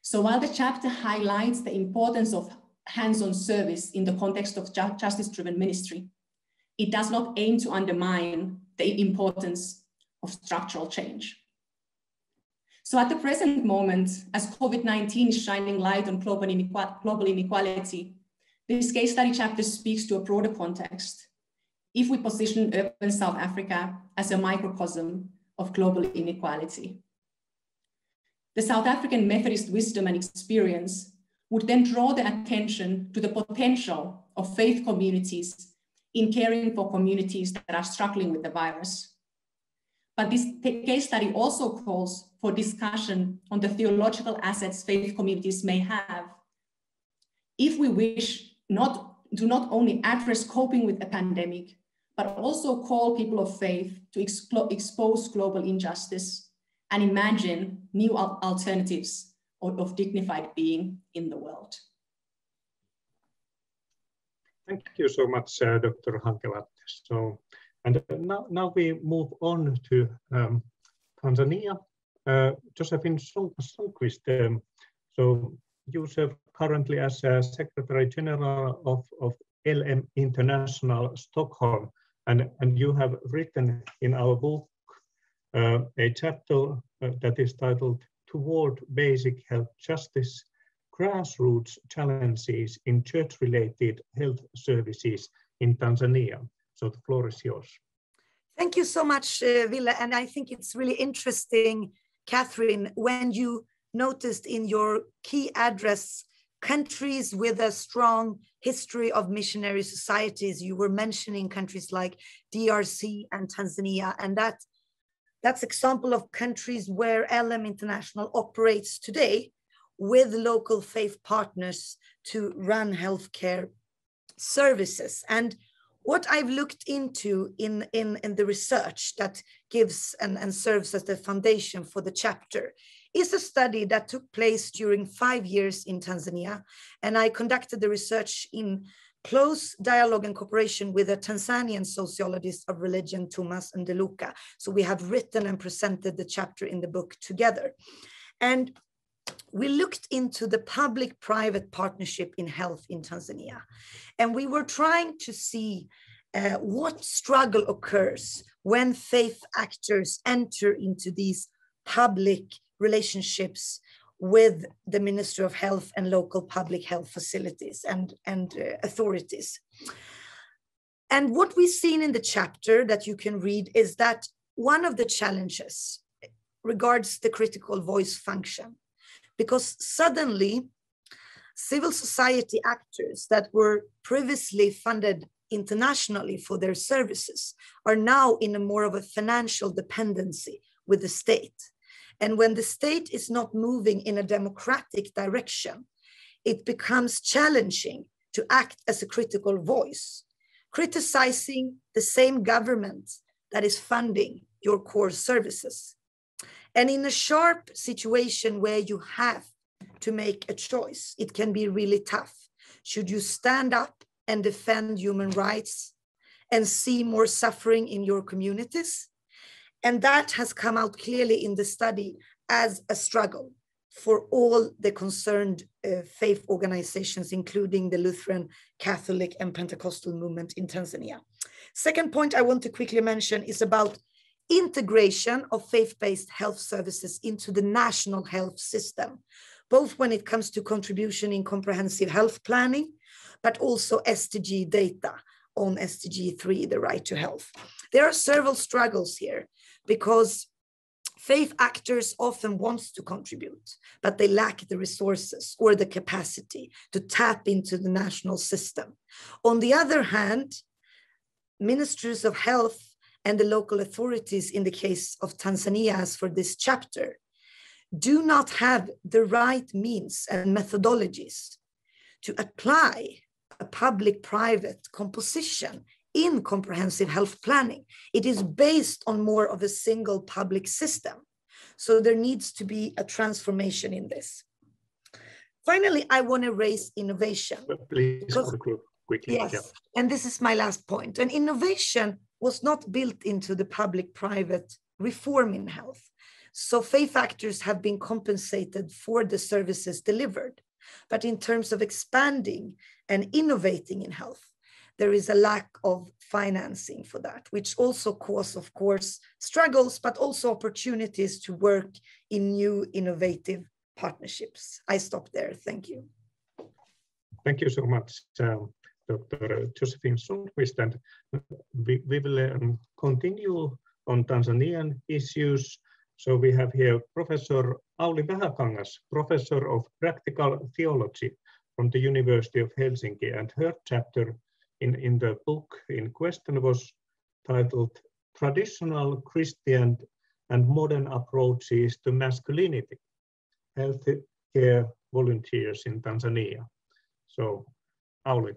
So while the chapter highlights the importance of hands-on service in the context of ju- justice-driven ministry, it does not aim to undermine the importance of structural change. So at the present moment, as COVID nineteen is shining light on global, inequal- global inequality, this case study chapter speaks to a broader context if we position urban South Africa as a microcosm of global inequality. The South African Methodist wisdom and experience would then draw the attention to the potential of faith communities in caring for communities that are struggling with the virus. But this case study also calls for discussion on the theological assets faith communities may have if we wish Not, do not only address coping with the pandemic, but also call people of faith to expo expose global injustice and imagine new al alternatives of, of dignified being in the world. Thank you so much, uh, Doctor Hankela. So, and now, now we move on to um, Tanzania. Uh, Josephine Sundqvist, um, so you serve currently as uh, Secretary General of, of L M International Stockholm, and, and you have written in our book uh, a chapter uh, that is titled Toward Basic Health Justice, Grassroots Challenges in Church-Related Health Services in Tanzania. So the floor is yours. Thank you so much, uh, Ville, and I think it's really interesting, Catherine, when you noticed in your key address countries with a strong history of missionary societies. You were mentioning countries like D R C and Tanzania, and that, that's an example of countries where L M International operates today with local faith partners to run healthcare services. And what I've looked into in, in, in the research that gives and, and serves as the foundation for the chapter is a study that took place during five years in Tanzania. And I conducted the research in close dialogue and cooperation with a Tanzanian sociologist of religion, Thomas Ndeluka. So we have written and presented the chapter in the book together. And we looked into the public-private partnership in health in Tanzania. And we were trying to see uh, what struggle occurs when faith actors enter into these public relationships with the Ministry of Health and local public health facilities and, and uh, authorities. And what we've seen in the chapter that you can read is that one of the challenges regards the critical voice function, because suddenly civil society actors that were previously funded internationally for their services are now in a more of a financial dependency with the state. And when the state is not moving in a democratic direction, it becomes challenging to act as a critical voice, criticizing the same government that is funding your core services. And in a sharp situation where you have to make a choice, it can be really tough. Should you stand up and defend human rights and see more suffering in your communities? And that has come out clearly in the study as a struggle for all the concerned uh, faith organizations, including the Lutheran, Catholic, and Pentecostal movement in Tanzania. Second point I want to quickly mention is about integration of faith-based health services into the national health system, both when it comes to contribution in comprehensive health planning, but also S D G data on S D G three, the right to health. There are several struggles here because faith actors often want to contribute, but they lack the resources or the capacity to tap into the national system. On the other hand, ministries of health and the local authorities, in the case of Tanzania, as for this chapter, do not have the right means and methodologies to apply a public-private composition in comprehensive health planning. It is based on more of a single public system. So there needs to be a transformation in this. Finally, I want to raise innovation. Please, because, quickly. Yes, yeah. And this is my last point. And innovation was not built into the public-private reform in health. So faith actors have been compensated for the services delivered. But in terms of expanding and innovating in health, there is a lack of financing for that, which also causes, of course, struggles, but also opportunities to work in new innovative partnerships. I stop there. Thank you. Thank you so much, Um... Doctor Josephine Sundqvist, and we, we will um, continue on Tanzanian issues. So we have here Professor Auli Vähäkangas, Professor of Practical Theology from the University of Helsinki, and her chapter in, in the book in question was titled Traditional Christian and Modern Approaches to Masculinity, Healthcare Volunteers in Tanzania. So, Auli.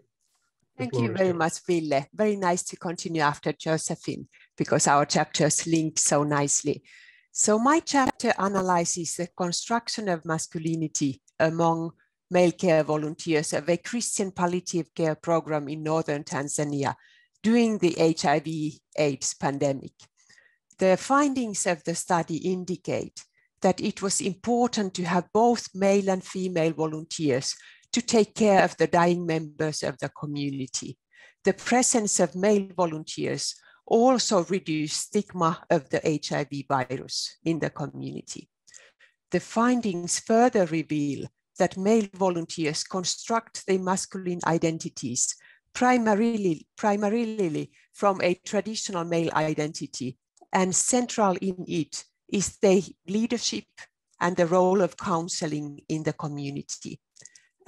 Thank you very much, Ville. Very nice to continue after Josephine, because our chapters link so nicely. So my chapter analyzes the construction of masculinity among male care volunteers of a Christian palliative care program in northern Tanzania during the H I V AIDS pandemic. The findings of the study indicate that it was important to have both male and female volunteers to take care of the dying members of the community. The presence of male volunteers also reduced stigma of the H I V virus in the community. The findings further reveal that male volunteers construct their masculine identities primarily, primarily from a traditional male identity, and central in it is their leadership and the role of counseling in the community.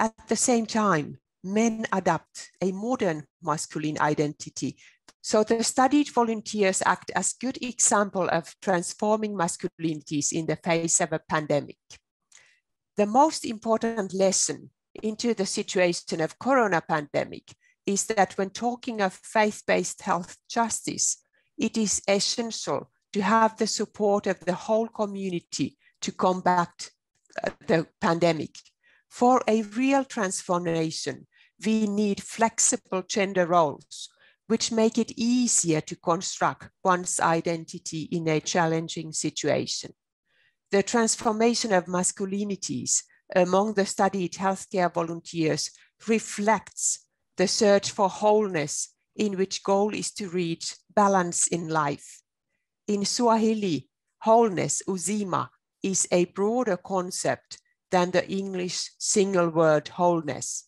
At the same time, men adopt a modern masculine identity. So the studied volunteers act as good example of transforming masculinities in the face of a pandemic. The most important lesson into the situation of corona pandemic is that when talking of faith-based health justice, it is essential to have the support of the whole community to combat the pandemic. For a real transformation, we need flexible gender roles, which make it easier to construct one's identity in a challenging situation. The transformation of masculinities among the studied healthcare volunteers reflects the search for wholeness, in which goal is to reach balance in life. In Swahili, wholeness, Uzima, is a broader concept than the English single word wholeness.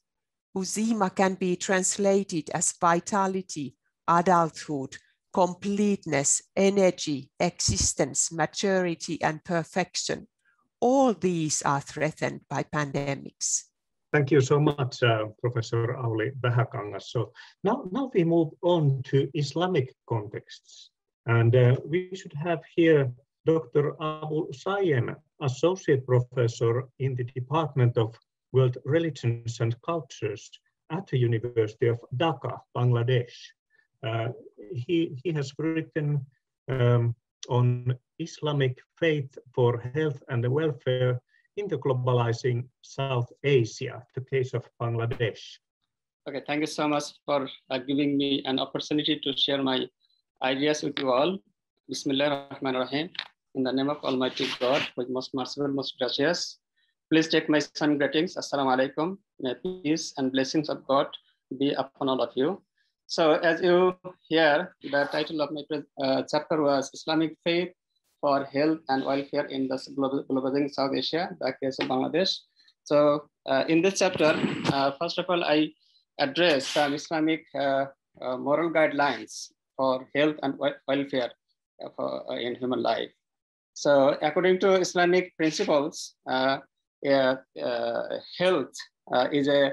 Uzima can be translated as vitality, adulthood, completeness, energy, existence, maturity, and perfection. All these are threatened by pandemics. Thank you so much, uh, Professor Auli Vähäkangas. So now, now we move on to Islamic contexts. And uh, we should have here Doctor Abul Sayen, Associate Professor in the Department of World Religions and Cultures at the University of Dhaka, Bangladesh. Uh, he, he has written um, on Islamic faith for health and welfare in the globalizing South Asia, the case of Bangladesh. Okay, thank you so much for uh, giving me an opportunity to share my ideas with you all. Bismillah ar-Rahman ar-Rahim. In the name of Almighty God, with most merciful, most gracious. Please take my son greetings. Assalamu alaikum. May peace and blessings of God be upon all of you. So as you hear, the title of my uh, chapter was Islamic Faith for Health and Welfare in the Globalizing South Asia, the case of Bangladesh. So uh, in this chapter, uh, first of all, I address some Islamic uh, uh, moral guidelines for health and welfare for, uh, in human life. So according to Islamic principles, uh, uh, uh, health uh, is a,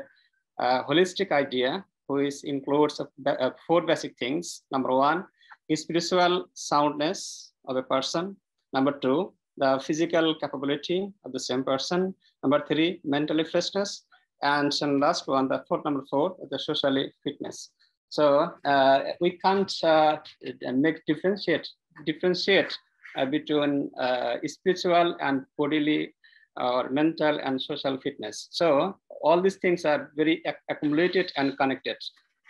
a holistic idea which includes uh, four basic things. Number one, spiritual soundness of a person. Number two, the physical capability of the same person. Number three, mental freshness. And some last one, the fourth, number four, the social fitness. So uh, we can't uh, make differentiate, differentiate uh, between uh, spiritual and bodily or mental and social fitness. So all these things are very ac accumulated and connected.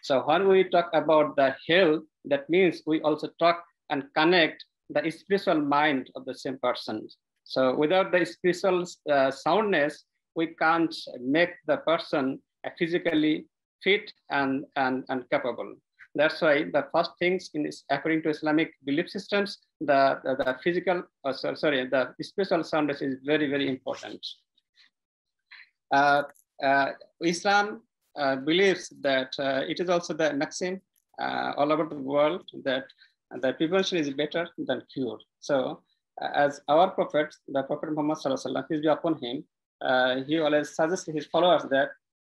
So when we talk about the health, that means we also talk and connect the spiritual mind of the same person. So without the spiritual uh, soundness, we can't make the person physically fit and, and, and capable. That's why the first things in this, according to Islamic belief systems, the, the, the physical, uh, so, sorry, the spiritual soundness is very, very important. Uh, uh, Islam uh, believes that uh, it is also the maxim uh, all over the world that And the prevention is better than cure. So uh, as our prophet, the Prophet Muhammad Sallallahu Alaihi Wasallam, peace be upon him, uh, he always suggested his followers that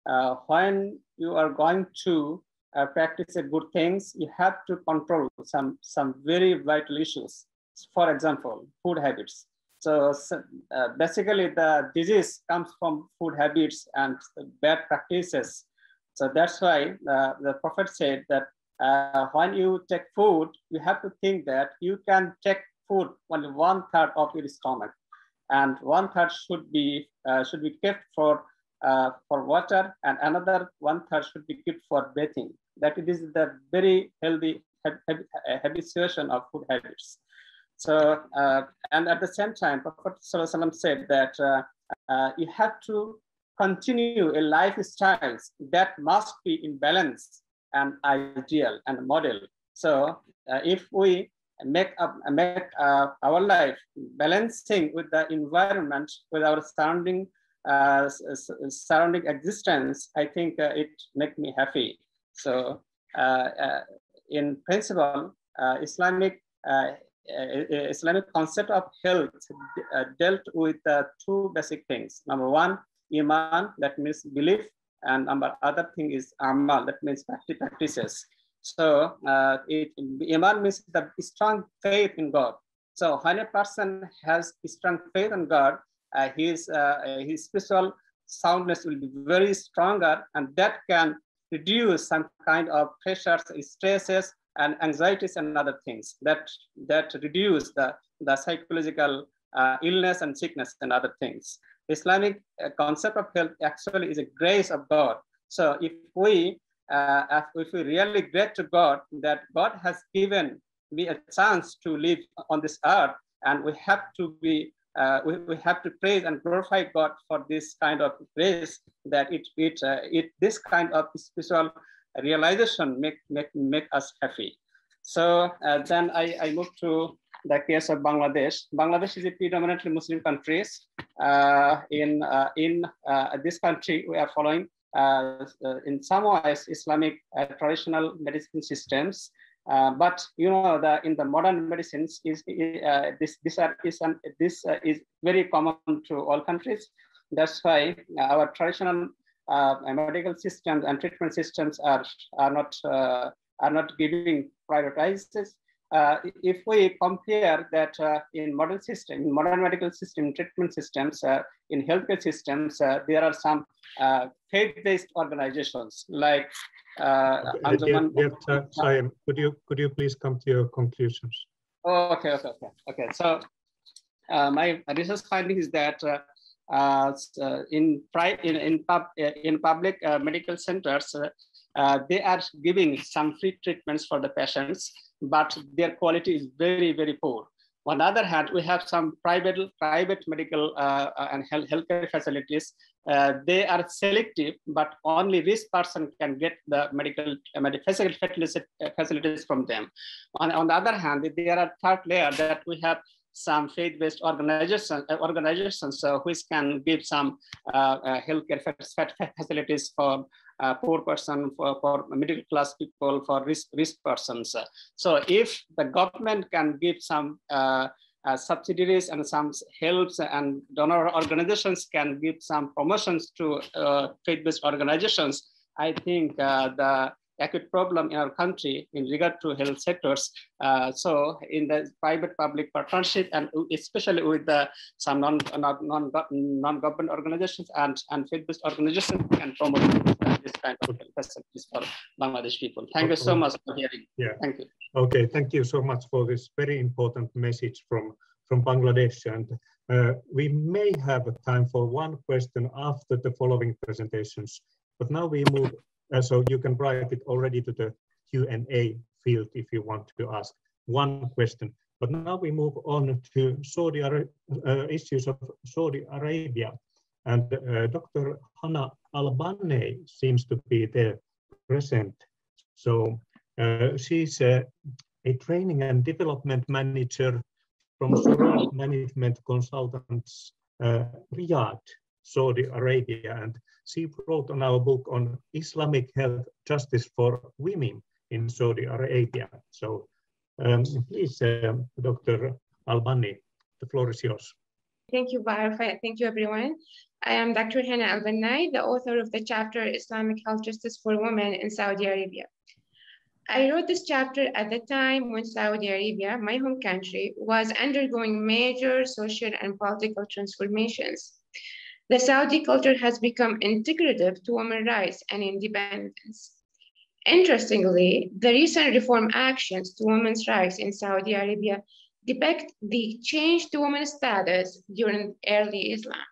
uh, when you are going to uh, practice a good things, you have to control some, some very vital issues. For example, food habits. So uh, basically the disease comes from food habits and bad practices. So that's why uh, the Prophet said that Uh, when you take food, you have to think that you can take food only one third of your stomach, and one third should be uh, should be kept for uh, for water, and another one third should be kept for bathing. That it is the very healthy habituation of food habits. So, uh, and at the same time, Prophet Sallallahu Alaihi Wasallam said that uh, uh, you have to continue a lifestyle that must be in balance, an ideal and model. So uh, if we make up, make uh, our life balancing with the environment, with our surrounding uh, surrounding existence, I think uh, it makes me happy. So uh, uh, in principle, uh, Islamic uh, Islamic concept of health uh, dealt with uh, two basic things. Number one, iman, that means belief. And number other thing is amal, that means practices. So uh, it, iman means the strong faith in God. So when a person has strong faith in God, uh, his uh, his spiritual soundness will be very stronger, and that can reduce some kind of pressures, stresses, and anxieties and other things that that reduce the the psychological uh, illness and sickness and other things. Islamic concept of health actually is a grace of God. So if we, uh, if we really grate to God that God has given me a chance to live on this earth, and we have to be uh, we, we have to praise and glorify God for this kind of grace, that it, it, uh, it this kind of spiritual realization make, make, make us happy. So uh, then I, I moved to the case of Bangladesh. Bangladesh is a predominantly Muslim country. Uh, in uh, in uh, this country, we are following uh, in some ways Islamic uh, traditional medicine systems. Uh, but you know, the in the modern medicines is uh, this this are is an, this uh, is very common to all countries. That's why our traditional uh, medical systems and treatment systems are are not uh, are not giving prioritizes. Uh, if we compare that uh, in modern system, in modern medical system, treatment systems, uh, in healthcare systems, uh, there are some uh, faith-based organizations like. Uh, uh, dear, dear, uh, Sayem, could you could you please come to your conclusions? Oh, okay, okay, okay, okay. So uh, my research finding is that uh, uh, in private, in in, pub, in public uh, medical centers, uh, uh, they are giving some free treatments for the patients, but their quality is very, very poor. On the other hand, we have some private, private medical uh, and health, healthcare facilities. Uh, they are selective, but only this person can get the medical uh, facilities from them. On, on the other hand, there are third layer that we have some faith-based organizations, uh, organizations uh, which can give some uh, uh, healthcare facilities for uh, poor person, for, for middle class people, for risk, risk persons. So if the government can give some uh, uh, subsidies and some helps, and donor organizations can give some promotions to uh, faith-based organizations, I think uh, the acute problem in our country in regard to health sectors. Uh, so in the private-public partnership, and especially with the, some non, non, non, non-government organizations and, and faith-based organizations, can promote this kind of facilities for Bangladesh people. Thank you so much for hearing. Yeah. Thank you. Okay, thank you so much for this very important message from, from Bangladesh. And uh, we may have time for one question after the following presentations, but now we move. Uh, so you can write it already to the Q and A field if you want to ask one question. But now we move on to Saudi Ara uh, issues of Saudi Arabia. And uh, Doctor Hana Al-Bannay seems to be there present. So uh, she's uh, a training and development manager from Saudi Management Consultants, uh, Riyadh, Saudi Arabia, and she wrote on our book on Islamic health justice for women in Saudi Arabia. So um, please, uh, Doctor Al-Bannay, the floor is yours. Thank you, Baharfa. Thank you, everyone. I am Doctor Hana Al-Bannay, the author of the chapter Islamic Health Justice for Women in Saudi Arabia. I wrote this chapter at the time when Saudi Arabia, my home country, was undergoing major social and political transformations. The Saudi culture has become integrative to women's rights and independence. Interestingly, the recent reform actions to women's rights in Saudi Arabia depict the change to women's status during early Islam.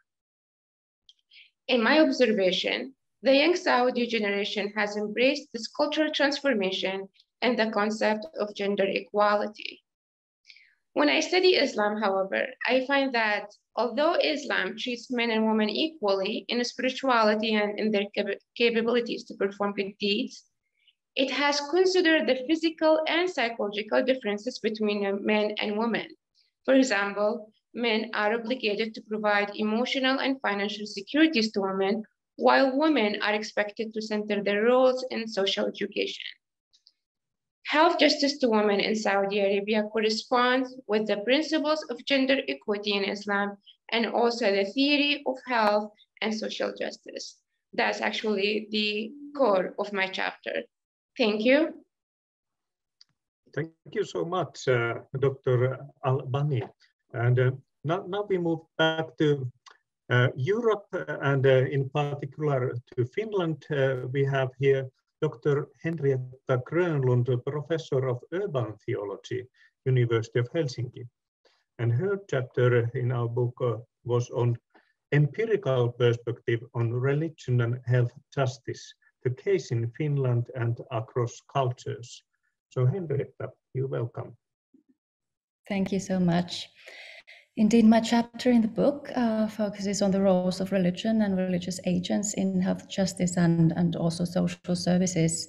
In my observation, the young Saudi generation has embraced this cultural transformation and the concept of gender equality. When I study Islam, however, I find that although Islam treats men and women equally in spirituality and in their cap capabilities to perform good deeds, it has considered the physical and psychological differences between men and women. For example, men are obligated to provide emotional and financial securities to women, while women are expected to center their roles in social education. Health justice to women in Saudi Arabia corresponds with the principles of gender equity in Islam and also the theory of health and social justice. That's actually the core of my chapter. Thank you. Thank you so much, uh, Doctor Al-Bannay. And uh, now, now we move back to uh, Europe, and uh, in particular to Finland. Uh, we have here Doctor Henrietta Grönlund, professor of urban theology, University of Helsinki. And her chapter in our book uh, was on empirical perspective on religion and health justice, the case in Finland and across cultures. So Henrietta, you're welcome. Thank you so much. Indeed, my chapter in the book uh, focuses on the roles of religion and religious agents in health, justice, and, and also social services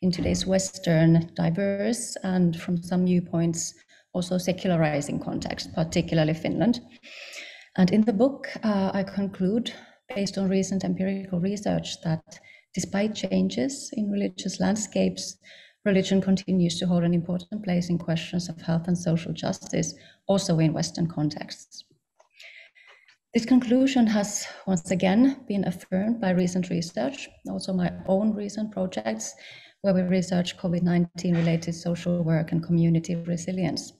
in today's Western, diverse, and from some viewpoints, also secularizing context, particularly Finland. And in the book, uh, I conclude, based on recent empirical research, that despite changes in religious landscapes, religion continues to hold an important place in questions of health and social justice, also in Western contexts. This conclusion has once again been affirmed by recent research, also my own recent projects, where we research COVID nineteen related social work and community resilience.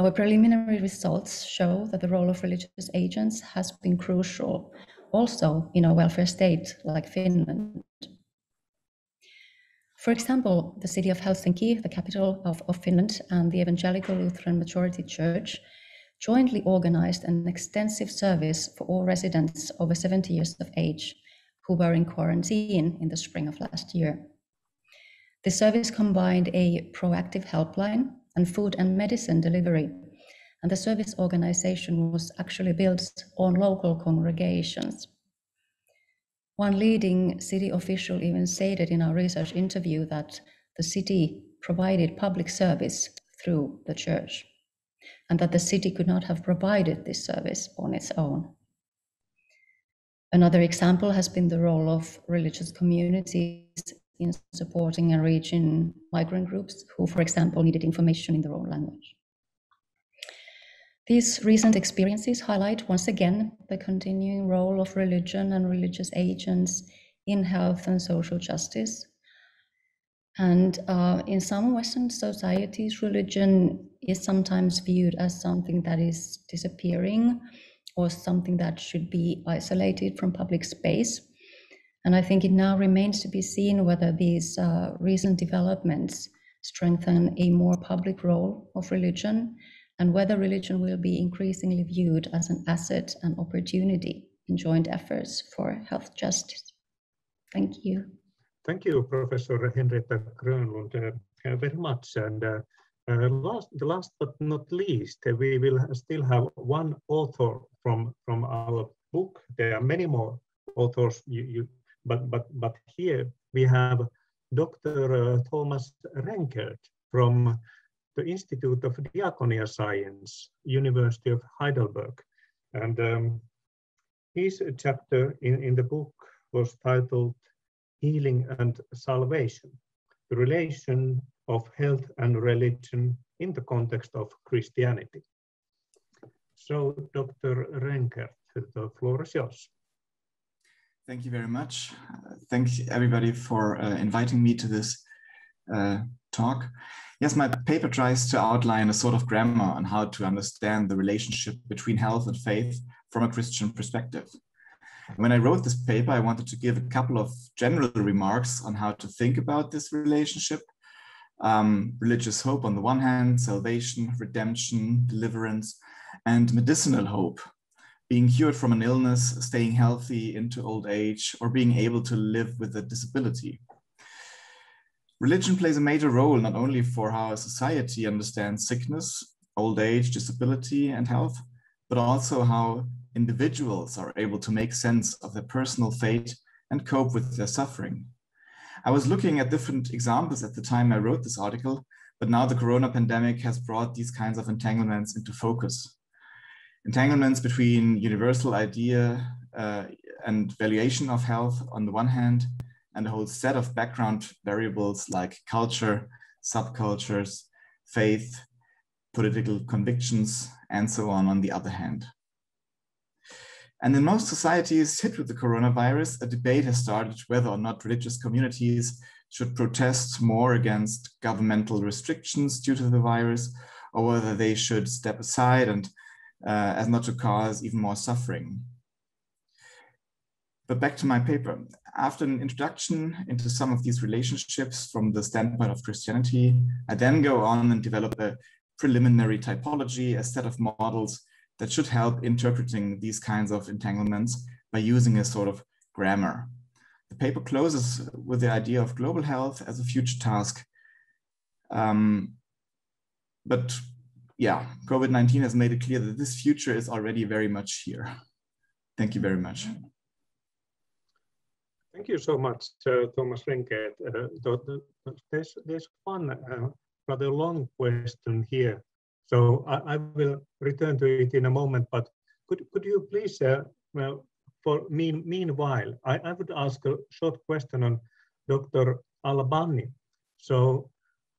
Our preliminary results show that the role of religious agents has been crucial also in a welfare state like Finland. For example, the city of Helsinki, the capital of, of Finland, and the Evangelical Lutheran Majority Church jointly organized an extensive service for all residents over seventy years of age who were in quarantine in the spring of last year. The service combined a proactive helpline and food and medicine delivery, and the service organization was actually built on local congregations. One leading city official even stated in our research interview that the city provided public service through the church, and that the city could not have provided this service on its own. Another example has been the role of religious communities in supporting and reaching migrant groups who, for example, needed information in their own language. These recent experiences highlight once again the continuing role of religion and religious agents in health and social justice. And uh, in some Western societies, religion is sometimes viewed as something that is disappearing or something that should be isolated from public space. And I think it now remains to be seen whether these uh, recent developments strengthen a more public role of religion, and whether religion will be increasingly viewed as an asset and opportunity in joint efforts for health justice. Thank you. Thank you, Professor Henrietta Grönlund, uh, very much. And uh, uh, last, last but not least, uh, we will still have one author from, from our book. There are many more authors, you, you, but, but, but here we have Doctor Uh, Thomas Renkert from the Institute of Diakonia Science, University of Heidelberg. And um, his chapter in, in the book was titled Healing and Salvation, the Relation of Health and Religion in the Context of Christianity. So, Doctor Renkert, the floor is yours. Thank you very much. Uh, thank you everybody for uh, inviting me to this uh, talk. Yes, my paper tries to outline a sort of grammar on how to understand the relationship between health and faith from a Christian perspective. When I wrote this paper, I wanted to give a couple of general remarks on how to think about this relationship. Um, religious hope on the one hand, salvation, redemption, deliverance, and medicinal hope. Being cured from an illness, staying healthy into old age, or being able to live with a disability. Religion plays a major role not only for how a society understands sickness, old age, disability, and health, but also how individuals are able to make sense of their personal fate and cope with their suffering. I was looking at different examples at the time I wrote this article, but now the corona pandemic has brought these kinds of entanglements into focus. Entanglements between universal idea uh, and valuation of health on the one hand, and a whole set of background variables like culture, subcultures, faith, political convictions, and so on, on the other hand. And in most societies hit with the coronavirus, a debate has started whether or not religious communities should protest more against governmental restrictions due to the virus, or whether they should step aside and uh, as not to cause even more suffering. But back to my paper. After an introduction into some of these relationships from the standpoint of Christianity, I then go on and develop a preliminary typology, a set of models that should help interpreting these kinds of entanglements by using a sort of grammar. The paper closes with the idea of global health as a future task. Um, but yeah, COVID nineteen has made it clear that this future is already very much here. Thank you very much. Thank you so much, uh, Thomas Renke. Uh, there's, there's one uh, rather long question here, so I, I will return to it in a moment, but could, could you please, uh, well, for me, meanwhile, I, I would ask a short question on Doctor Al-Bannay. So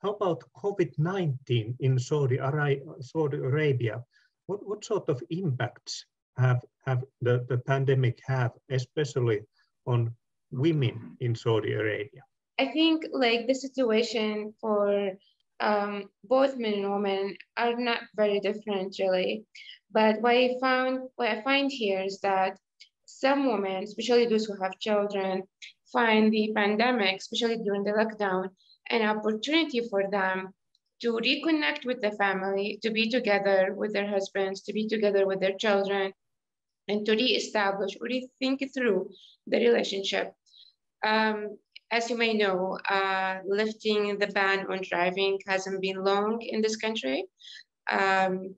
how about COVID nineteen in Saudi Arabia? What, what sort of impacts have, have the, the pandemic have, especially on women in Saudi Arabia? I think like the situation for um, both men and women are not very different really. But what I found, what I find here is that some women, especially those who have children, find the pandemic, especially during the lockdown, an opportunity for them to reconnect with the family, to be together with their husbands, to be together with their children, and to reestablish or rethink through the relationship. Um, as you may know, uh, lifting the ban on driving hasn't been long in this country, um,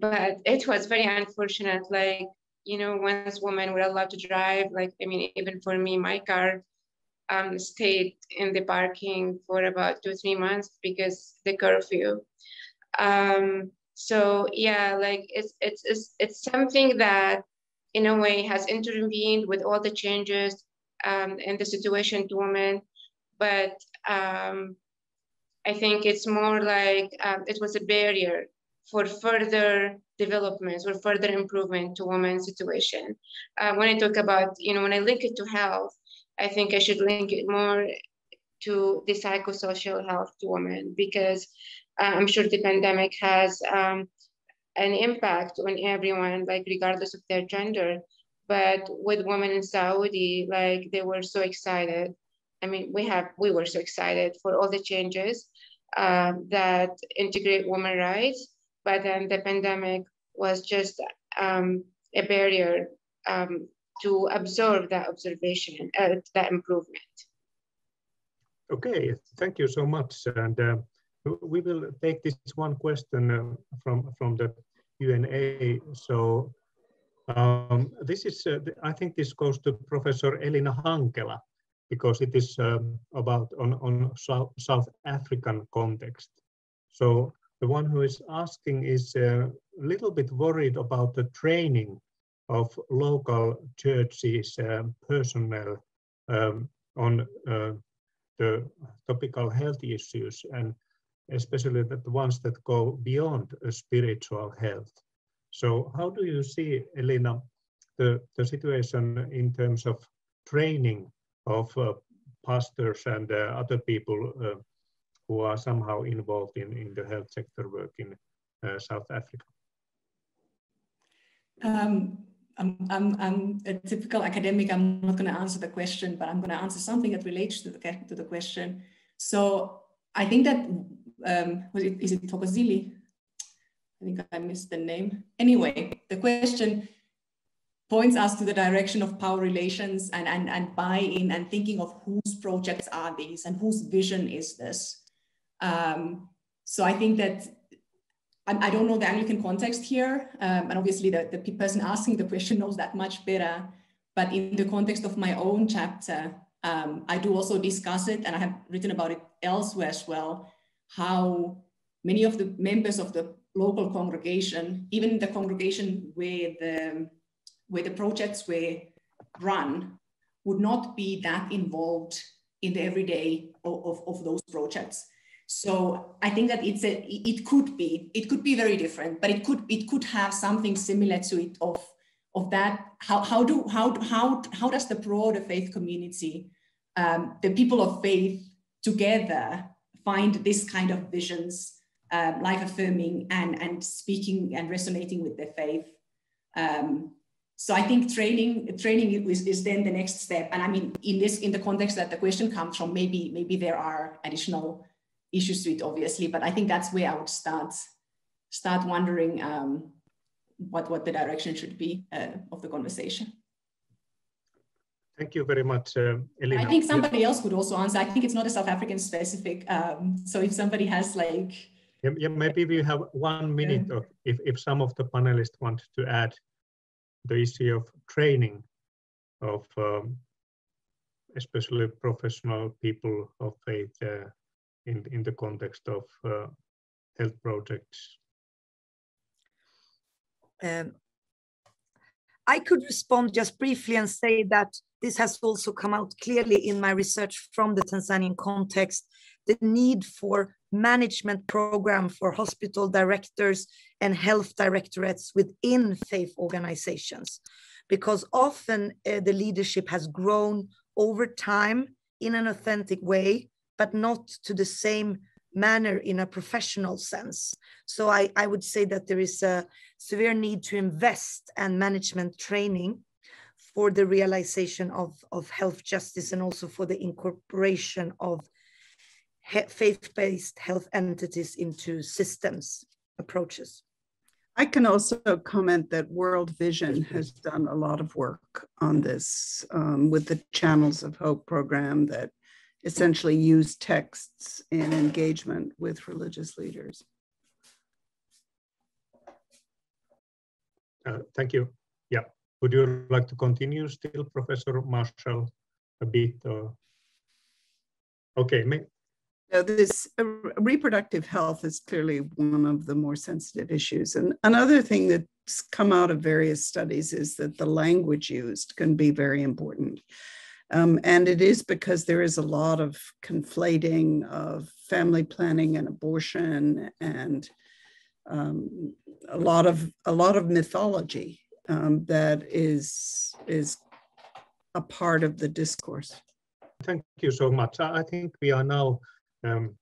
but it was very unfortunate. Like, you know, once women were allowed to drive, like, I mean, even for me, my car um, stayed in the parking for about two, three months because the curfew. Um, so yeah, like it's, it's, it's, it's something that in a way has intervened with all the changes Um, and the situation to women, but um, I think it's more like um, it was a barrier for further developments or further improvement to women's situation. Uh, when I talk about, you know, when I link it to health, I think I should link it more to the psychosocial health to women, because uh, I'm sure the pandemic has um, an impact on everyone, like regardless of their gender. But with women in Saudi, like they were so excited. I mean, we have we were so excited for all the changes uh, that integrate women's rights. But then the pandemic was just um, a barrier um, to absorb that observation, uh, that improvement. Okay, thank you so much. And uh, we will take this one question uh, from from the U N A. So. Um, this is, uh, I think this goes to Professor Elina Hankela, because it is um, about on, on South, South African context. So the one who is asking is a little bit worried about the training of local churches uh, personnel um, on uh, the topical health issues, and especially the ones that go beyond uh, spiritual health. So how do you see, Elina, the, the situation in terms of training of uh, pastors and uh, other people uh, who are somehow involved in, in the health sector work in uh, South Africa? Um, I'm, I'm, I'm a typical academic. I'm not going to answer the question, but I'm going to answer something that relates to the, to the question. So I think that, um, was it, is it Togozili? I think I missed the name. Anyway, the question points us to the direction of power relations and, and, and buy-in, and thinking of whose projects are these and whose vision is this. Um, so I think that, I, I don't know the Anglican context here, um, and obviously the, the person asking the question knows that much better, but in the context of my own chapter, um, I do also discuss it, and I have written about it elsewhere as well, how many of the members of the local congregation, even the congregation where the, where the projects were run, would not be that involved in the everyday of, of, of those projects. So I think that it's a, it could be, it could be very different, but it could, it could have something similar to it of, of that, how, how, do, how, how, how does the broader faith community, um, the people of faith together find this kind of visions, Um, life-affirming and, and speaking and resonating with their faith. Um, so I think training training is, is then the next step. And I mean, in this, in the context that the question comes from, maybe maybe there are additional issues to it, obviously. But I think that's where I would start start wondering um, what what the direction should be uh, of the conversation. Thank you very much, uh, Elina. I think somebody else could also answer. I think it's not a South African specific. Um, so if somebody has like Yeah, maybe we have one minute yeah. of, if, if some of the panelists want to add the issue of training of um, especially professional people of faith uh, in, in the context of uh, health projects. Um, I could respond just briefly and say that this has also come out clearly in my research from the Tanzanian context, the need for management program for hospital directors and health directorates within faith organizations, because often uh, the leadership has grown over time in an authentic way, but not to the same manner in a professional sense. So I, I would say that there is a severe need to invest and management training for the realization of, of health justice, and also for the incorporation of he faith-based health entities into systems approaches. I can also comment that World Vision has done a lot of work on this um, with the Channels of Hope program that essentially use texts in engagement with religious leaders. Uh, thank you. Yeah. Would you like to continue still, Professor Marshall, a bit? Or... Okay. May... So this uh, reproductive health is clearly one of the more sensitive issues. And another thing that's come out of various studies is that the language used can be very important. Um, and it is because there is a lot of conflating of family planning and abortion, and um, a lot of a lot of mythology um, that is is a part of the discourse. Thank you so much. I think we are now. Um,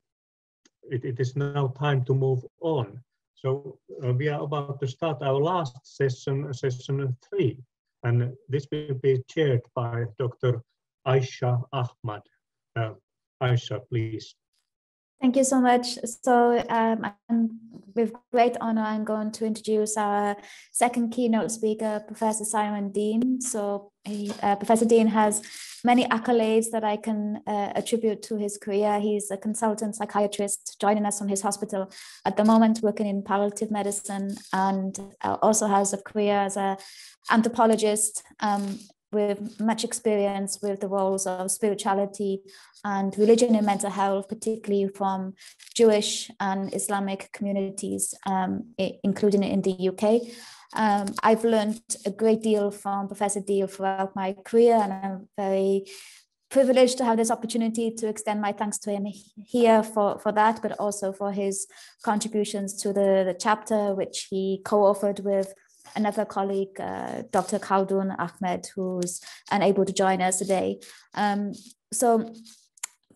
it, it is now time to move on. So uh, we are about to start our last session, session three, and this will be chaired by Doctor Ayesha Ahmad. Uh, Ayesha, please. Thank you so much. So um, I'm, with great honor, I'm going to introduce our second keynote speaker, Professor Simon Dean. So he, uh, Professor Dean has many accolades that I can uh, attribute to his career. He's a consultant psychiatrist joining us from his hospital at the moment, working in palliative medicine, and uh, also has a career as an anthropologist um, with much experience with the roles of spirituality and religion in mental health, particularly from Jewish and Islamic communities, um, including in the U K. Um, I've learned a great deal from Professor Deal throughout my career, and I'm very privileged to have this opportunity to extend my thanks to him here for, for that, but also for his contributions to the, the chapter, which he co-authored with another colleague, uh, Doctor Khaldun Ahmed, who's unable to join us today. Um, so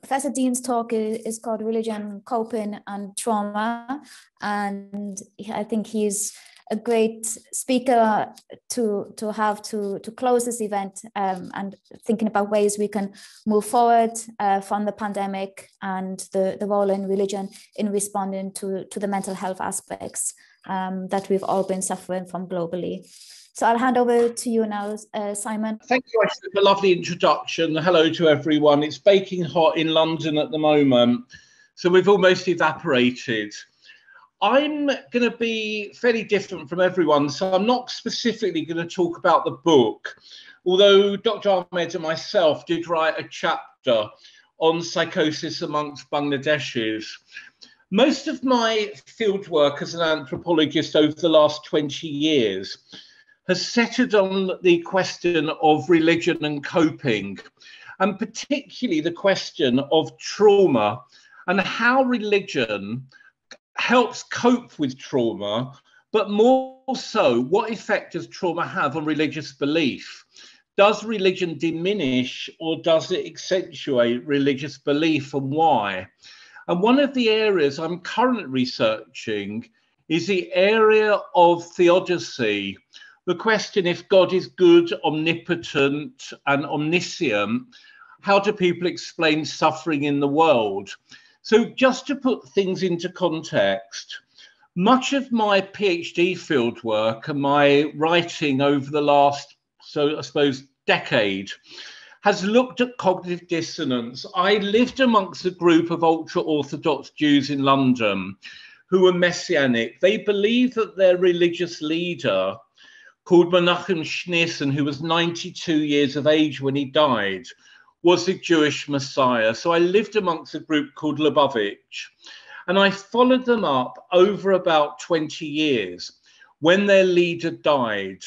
Professor Dean's talk is, is called Religion, Coping and Trauma, and I think he's a great speaker to, to have to, to close this event, um, and thinking about ways we can move forward uh, from the pandemic and the, the role in religion in responding to, to the mental health aspects Um, that we've all been suffering from globally. So I'll hand over to you now, uh, Simon. Thank you for the lovely introduction. Hello to everyone. It's baking hot in London at the moment, so we've almost evaporated. I'm going to be fairly different from everyone, so I'm not specifically going to talk about the book, although Doctor Ahmed and myself did write a chapter on psychosis amongst Bangladeshis. Most of my field work as an anthropologist over the last twenty years has centered on the question of religion and coping, and particularly the question of trauma and how religion helps cope with trauma, but more so, what effect does trauma have on religious belief? Does religion diminish or does it accentuate religious belief, and why? And one of the areas I'm currently researching is the area of theodicy, the question if God is good, omnipotent and omniscient, how do people explain suffering in the world? So just to put things into context, much of my PhD fieldwork and my writing over the last, so I suppose, decade, has looked at cognitive dissonance. I lived amongst a group of ultra-Orthodox Jews in London who were messianic. They believed that their religious leader, called Menachem Schneerson, who was ninety-two years of age when he died, was the Jewish Messiah. So I lived amongst a group called Lubavitch, and I followed them up over about twenty years when their leader died.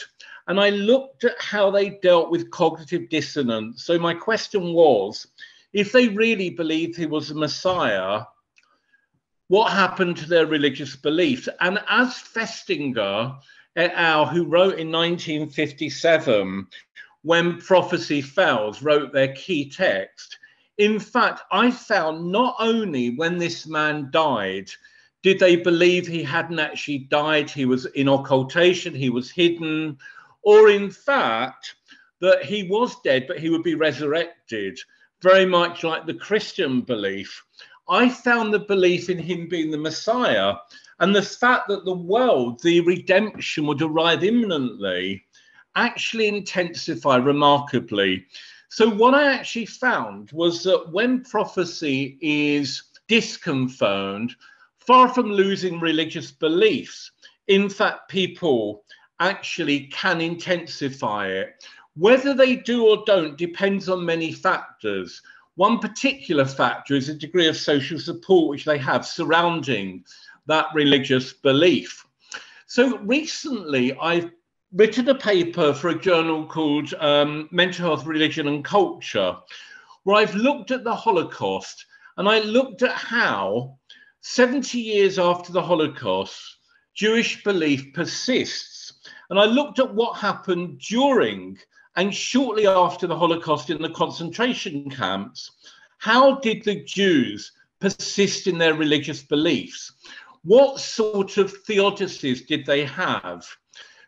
And I looked at how they dealt with cognitive dissonance. So my question was, if they really believed he was the Messiah, what happened to their religious beliefs? And as Festinger et al., who wrote in nineteen fifty-seven, When Prophecy Fails, wrote their key text, in fact, I found not only when this man died, did they believe he hadn't actually died, he was in occultation, he was hidden, or in fact, that he was dead, but he would be resurrected, very much like the Christian belief. I found the belief in him being the Messiah and the fact that the world, the redemption would arrive imminently, actually intensify remarkably. So what I actually found was that when prophecy is disconfirmed, far from losing religious beliefs, in fact, people actually can intensify it. Whether they do or don't depends on many factors. One particular factor is the degree of social support which they have surrounding that religious belief. So recently, I've written a paper for a journal called um, Mental Health, Religion and Culture, where I've looked at the Holocaust, and I looked at how seventy years after the Holocaust, Jewish belief persists. And I looked at what happened during and shortly after the Holocaust in the concentration camps. How did the Jews persist in their religious beliefs? What sort of theodicies did they have?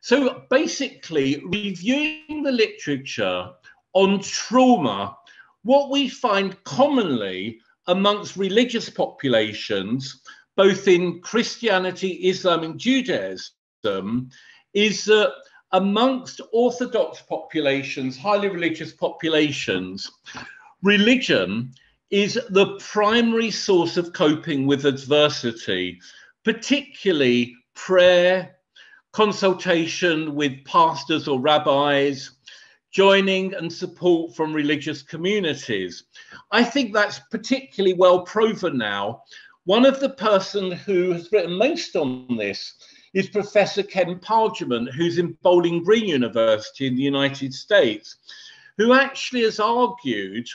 So basically, reviewing the literature on trauma, what we find commonly amongst religious populations, both in Christianity, Islam, and Judaism, is that amongst Orthodox populations, highly religious populations, religion is the primary source of coping with adversity, particularly prayer, consultation with pastors or rabbis, joining and support from religious communities. I think that's particularly well proven now. One of the person who has written most on this is Professor Ken Pargeman, who's in Bowling Green University in the United States, who actually has argued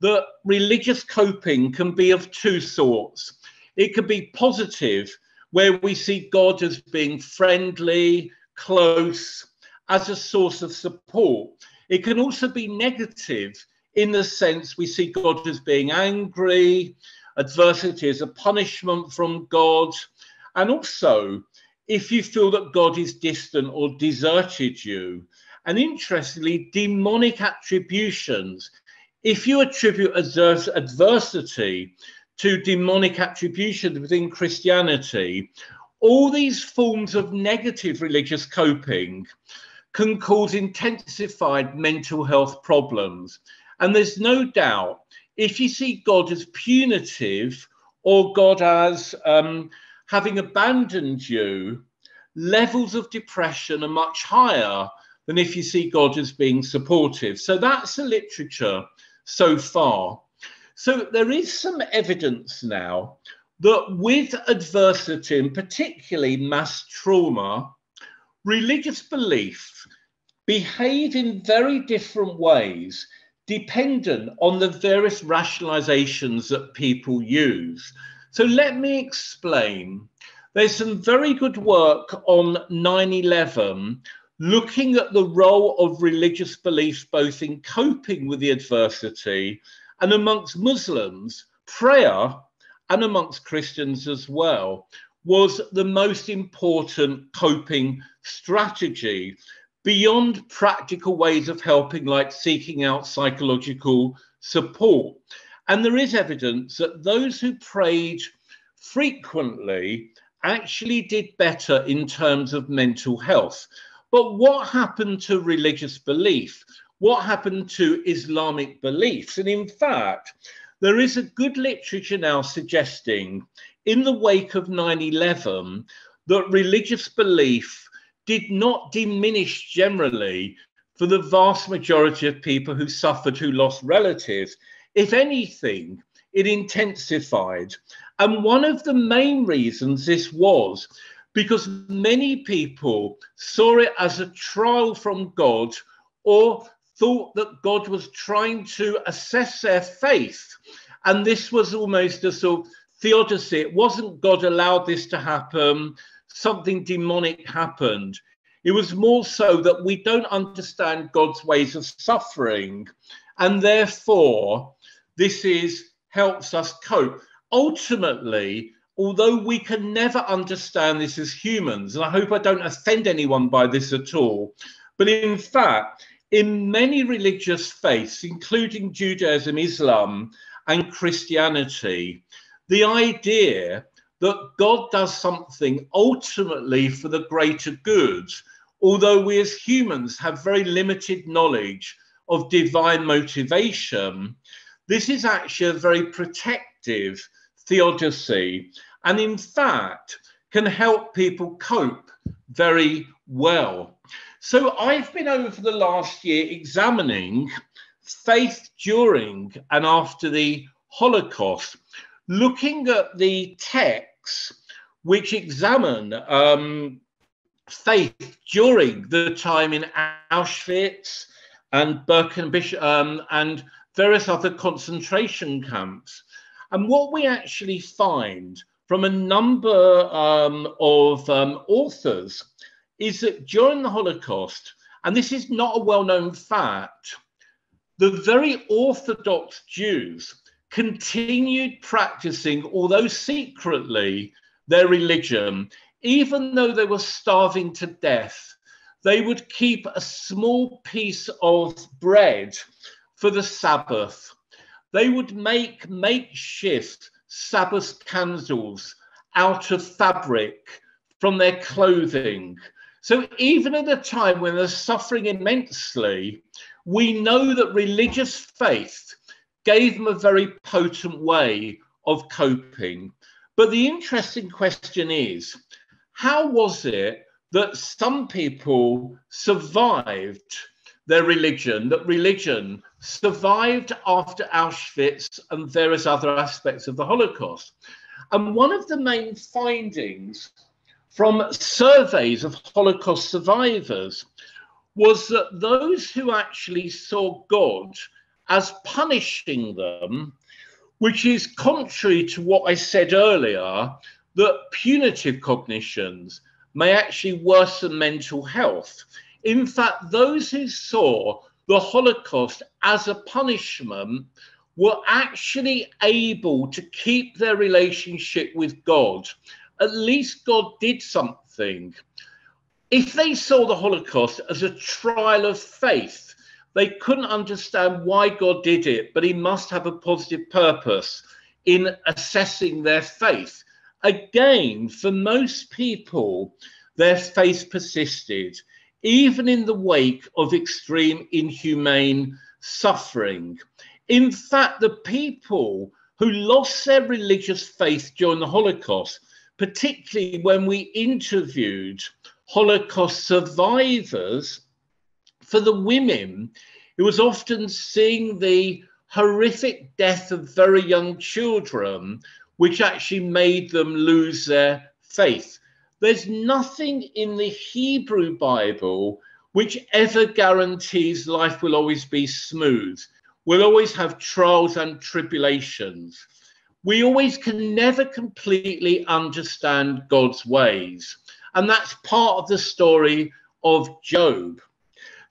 that religious coping can be of two sorts. It can be positive, where we see God as being friendly, close, as a source of support. It can also be negative in the sense we see God as being angry, adversity as a punishment from God, and also if you feel that God is distant or deserted you. And interestingly, demonic attributions. If you attribute adverse adversity to demonic attribution within Christianity, all these forms of negative religious coping can cause intensified mental health problems. And there's no doubt, if you see God as punitive or God as um, having abandoned you, levels of depression are much higher than if you see God as being supportive. So that's the literature so far. So there is some evidence now that with adversity, and particularly mass trauma, religious beliefs behave in very different ways dependent on the various rationalizations that people use. So let me explain. There's some very good work on nine eleven looking at the role of religious beliefs both in coping with the adversity and amongst Muslims, prayer, and amongst Christians as well, was the most important coping strategy beyond practical ways of helping, like seeking out psychological support. And there is evidence that those who prayed frequently actually did better in terms of mental health. But what happened to religious belief? What happened to Islamic beliefs? And in fact, there is a good literature now suggesting in the wake of nine eleven, that religious belief did not diminish generally for the vast majority of people who suffered, who lost relatives. If anything, it intensified. And one of the main reasons this was because many people saw it as a trial from God, or thought that God was trying to assess their faith. And this was almost a sort of theodicy. It wasn't God allowed this to happen, something demonic happened. It was more so that we don't understand God's ways of suffering, and therefore this is helps us cope. Ultimately, although we can never understand this as humans, and I hope I don't offend anyone by this at all, but in fact, in many religious faiths, including Judaism, Islam, and Christianity, the idea that God does something ultimately for the greater good, although we as humans have very limited knowledge of divine motivation, this is actually a very protective theodicy, and in fact can help people cope very well. So I've been over the last year examining faith during and after the Holocaust, looking at the texts which examine um, faith during the time in Auschwitz and Bergen-Belsen um, and various other concentration camps. And what we actually find from a number um, of um, authors is that during the Holocaust, and this is not a well-known fact, the very Orthodox Jews continued practicing, although secretly, their religion. Even though they were starving to death, they would keep a small piece of bread for the Sabbath. They would make makeshift Sabbath candles out of fabric from their clothing. So even at a time when they're suffering immensely, we know that religious faith gave them a very potent way of coping. But the interesting question is, how was it that some people survived their religion, that religion survived after Auschwitz and various other aspects of the Holocaust? And one of the main findings from surveys of Holocaust survivors was that those who actually saw God as punishing them, which is contrary to what I said earlier, that punitive cognitions may actually worsen mental health. In fact, those who saw the Holocaust as a punishment were actually able to keep their relationship with God. At least God did something. If they saw the Holocaust as a trial of faith, they couldn't understand why God did it, but he must have a positive purpose in assessing their faith. Again, for most people, their faith persisted, even in the wake of extreme inhumane suffering. In fact, the people who lost their religious faith during the Holocaust, particularly when we interviewed Holocaust survivors, for the women, it was often seeing the horrific death of very young children, which actually made them lose their faith. There's nothing in the Hebrew Bible which ever guarantees life will always be smooth. We'll always have trials and tribulations. We always can never completely understand God's ways. And that's part of the story of Job.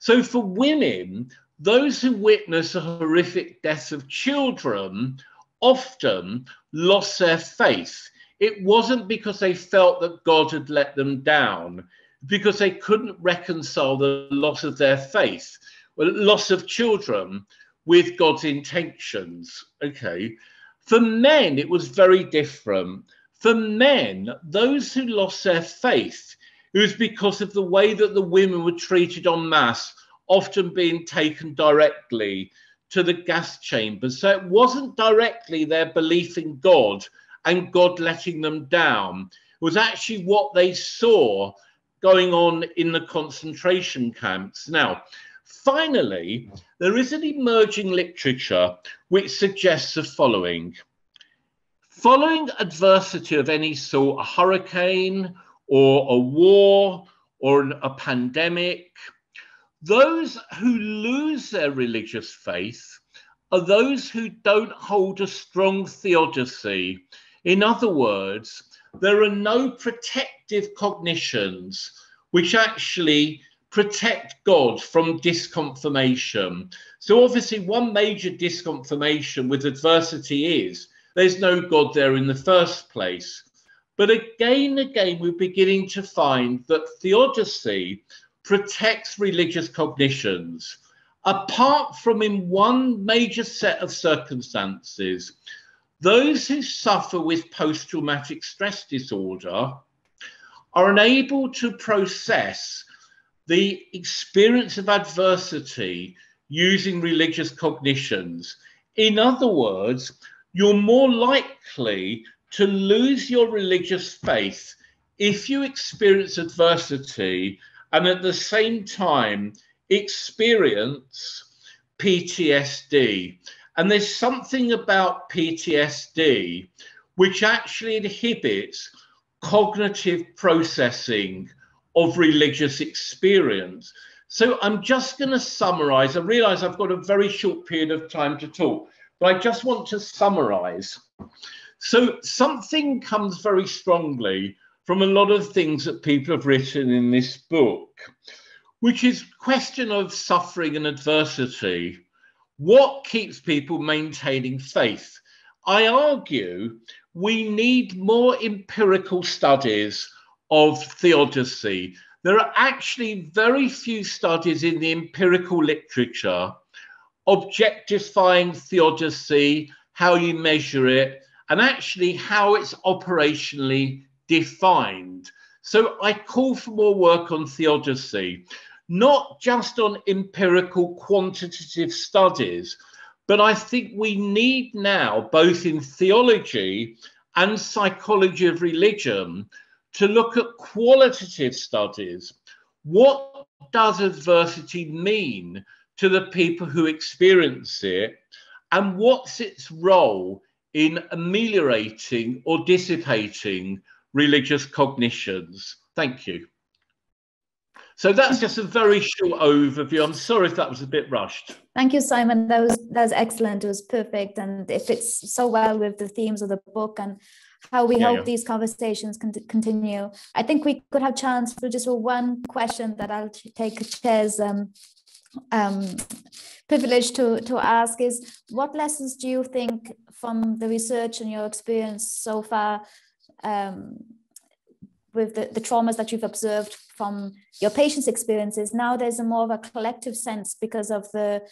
So for women, those who witness the horrific deaths of children often lost their faith. It wasn't because they felt that God had let them down, because they couldn't reconcile the loss of their faith, well, loss of children, with God's intentions. Okay. For men, it was very different. For men, those who lost their faith, it was because of the way that the women were treated en masse, often being taken directly to the gas chambers. So it wasn't directly their belief in God and God letting them down was actually what they saw going on in the concentration camps. Now, finally, there is an emerging literature which suggests the following. Following adversity of any sort, a hurricane or a war or an, a pandemic, those who lose their religious faith are those who don't hold a strong theodicy. In other words, there are no protective cognitions which actually protect God from disconfirmation. So obviously one major disconfirmation with adversity is there's no God there in the first place. But again, again, we're beginning to find that theodicy protects religious cognitions, apart from in one major set of circumstances. Those who suffer with post-traumatic stress disorder are unable to process the experience of adversity using religious cognitions. In other words, you're more likely to lose your religious faith if you experience adversity and at the same time experience P T S D. And there's something about P T S D which actually inhibits cognitive processing of religious experience. So I'm just going to summarize. I realize I've got a very short period of time to talk, but I just want to summarize. So something comes very strongly from a lot of things that people have written in this book, which is the question of suffering and adversity. What keeps people maintaining faith? I argue we need more empirical studies of theodicy. There are actually very few studies in the empirical literature objectifying theodicy, how you measure it, and actually how it's operationally defined. So I call for more work on theodicy, not just on empirical quantitative studies, but I think we need now, both in theology and psychology of religion, to look at qualitative studies. What does adversity mean to the people who experience it? And what's its role in ameliorating or dissipating religious cognitions? Thank you. So that's just a very short overview. I'm sorry if that was a bit rushed. Thank you, Simon. That was, that was excellent. It was perfect. And it fits so well with the themes of the book and how we yeah, hope yeah. these conversations can continue. I think we could have chance for just one question that I'll take Chair's um, um, privilege to, to ask is, what lessons do you think from the research and your experience so far um, with the, the traumas that you've observed from your patients' experiences? Now there's a more of a collective sense because of the,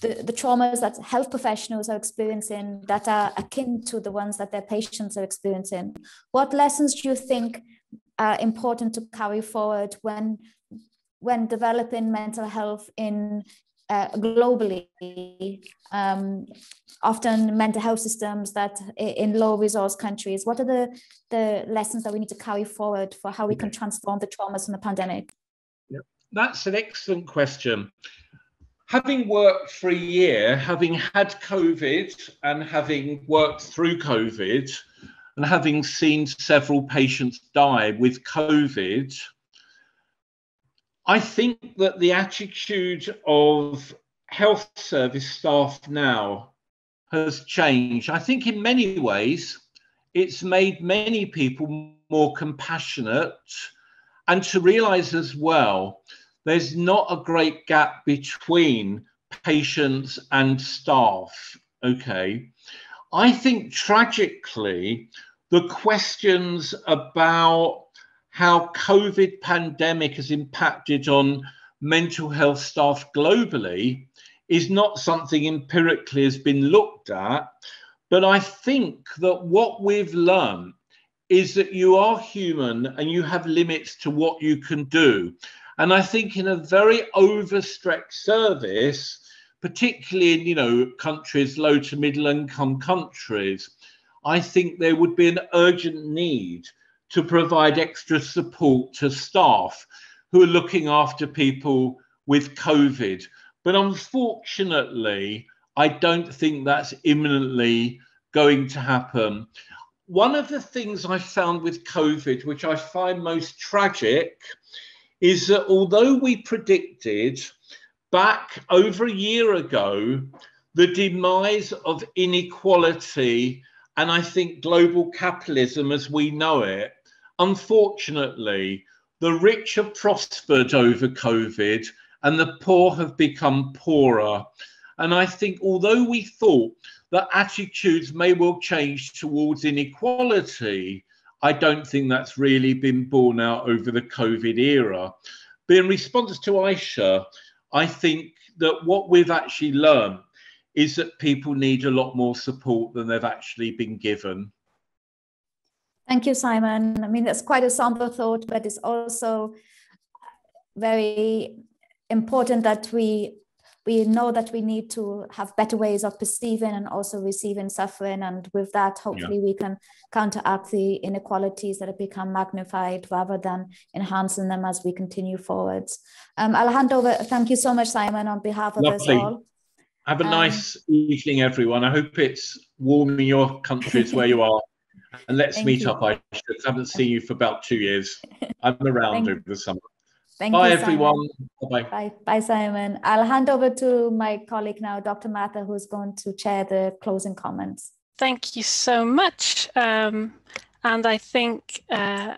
the, the traumas that health professionals are experiencing that are akin to the ones that their patients are experiencing. What lessons do you think are important to carry forward when, when developing mental health in uh, globally? Um, often mental health systems that in low resource countries, what are the, the lessons that we need to carry forward for how we can transform the traumas from the pandemic? Yeah, that's an excellent question. Having worked for a year, having had COVID and having worked through COVID and having seen several patients die with COVID, I think that the attitude of health service staff now has changed. I think in many ways, it's made many people more compassionate, and to realize as well, there's not a great gap between patients and staff, okay? I think tragically, the questions about how COVID pandemic has impacted on mental health staff globally is not something empirically has been looked at, but I think that what we've learned is that you are human and you have limits to what you can do. And I think in a very overstretched service, particularly in, you know, countries, low to middle income countries, I think there would be an urgent need to provide extra support to staff who are looking after people with COVID. But unfortunately, I don't think that's imminently going to happen. One of the things I found with COVID, which I find most tragic, is that although we predicted back over a year ago the demise of inequality and I think global capitalism as we know it, unfortunately, the rich have prospered over COVID and the poor have become poorer. And I think although we thought that attitudes may well change towards inequality, I don't think that's really been borne out over the COVID era. But in response to Ayesha, I think that what we've actually learned is that people need a lot more support than they've actually been given. Thank you, Simon. I mean, that's quite a somber thought, but it's also very important that we we know that we need to have better ways of perceiving and also receiving suffering. And with that, hopefully yeah. we can counteract the inequalities that have become magnified rather than enhancing them as we continue forwards. Um, I'll hand over. Thank you so much, Simon, on behalf of Lovely. us all. Have a um, nice evening, everyone. I hope it's warm in your countries where you are. And let's meet you. up. I haven't seen you for about two years. I'm around over the summer. Thank Bye, you, everyone. Bye. Bye. Bye, Simon. I'll hand over to my colleague now, Doctor Mather, who's going to chair the closing comments. Thank you so much. Um, and I think uh,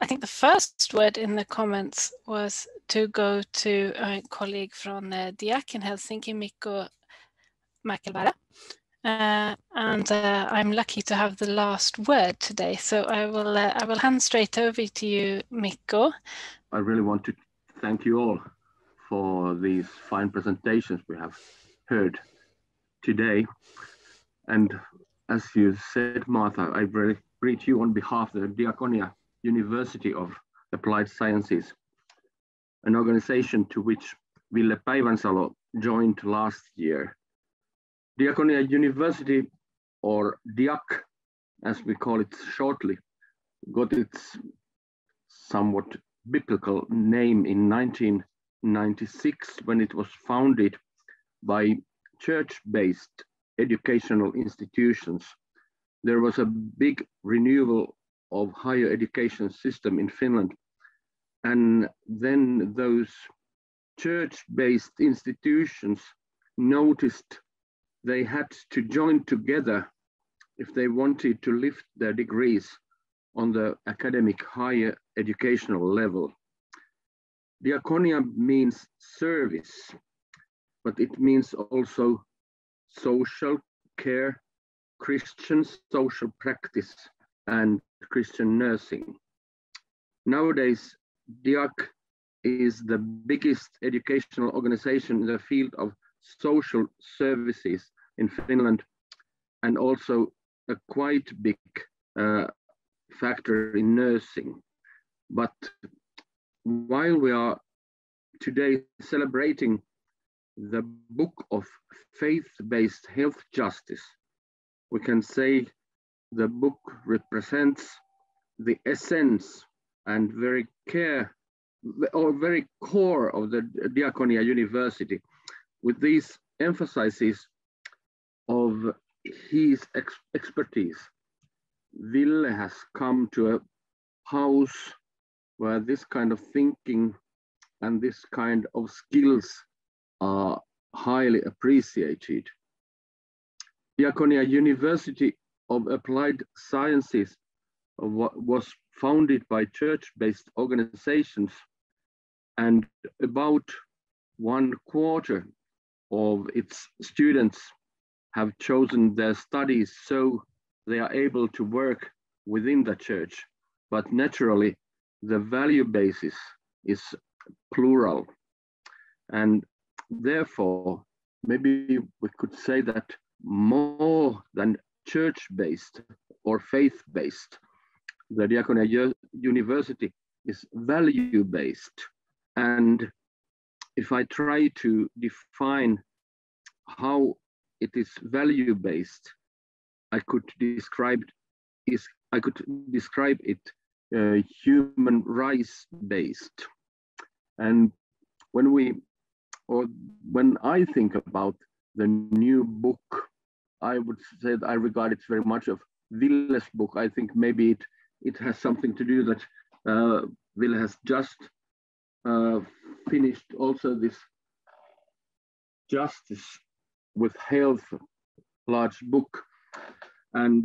I think the first word in the comments was to go to a colleague from uh, Diak in Helsinki, Mikko Mäkelvara. Uh, and uh, I'm lucky to have the last word today, so I will uh, I will hand straight over to you, Mikko. I really want to thank you all for these fine presentations we have heard today. And as you said, Martha, I really greet you on behalf of the Diakonia University of Applied Sciences, an organization to which Ville Päivänsalo joined last year. Diakonia University, or DIAC, as we call it shortly, got its somewhat biblical name in nineteen ninety-six when it was founded by church-based educational institutions. There was a big renewal of higher education system in Finland, and then those church-based institutions noticed they had to join together if they wanted to lift their degrees on the academic higher educational level. Diakonia means service, but it means also social care, Christian social practice, and Christian nursing. Nowadays, DIAC is the biggest educational organization in the field of social services in Finland, and also a quite big uh, factor in nursing. But while we are today celebrating the book of faith-based health justice, we can say the book represents the essence and very care or very core of the Diakonia University, with these emphasizes of his ex expertise. Ville has come to a house where this kind of thinking and this kind of skills are highly appreciated. Diakonia University of Applied Sciences was founded by church-based organizations, and about one quarter of its students have chosen their studies so they are able to work within the church. But naturally, the value basis is plural. And therefore, maybe we could say that more than church-based or faith-based, the Diakonia University is value-based. And if I try to define how it is value-based, I could describe is I could describe it uh, human rights based. And when we, or when I think about the new book, I would say that I regard it very much of Ville's book. I think maybe it it has something to do that uh, Ville has just uh, finished also this Justice with Health large book, and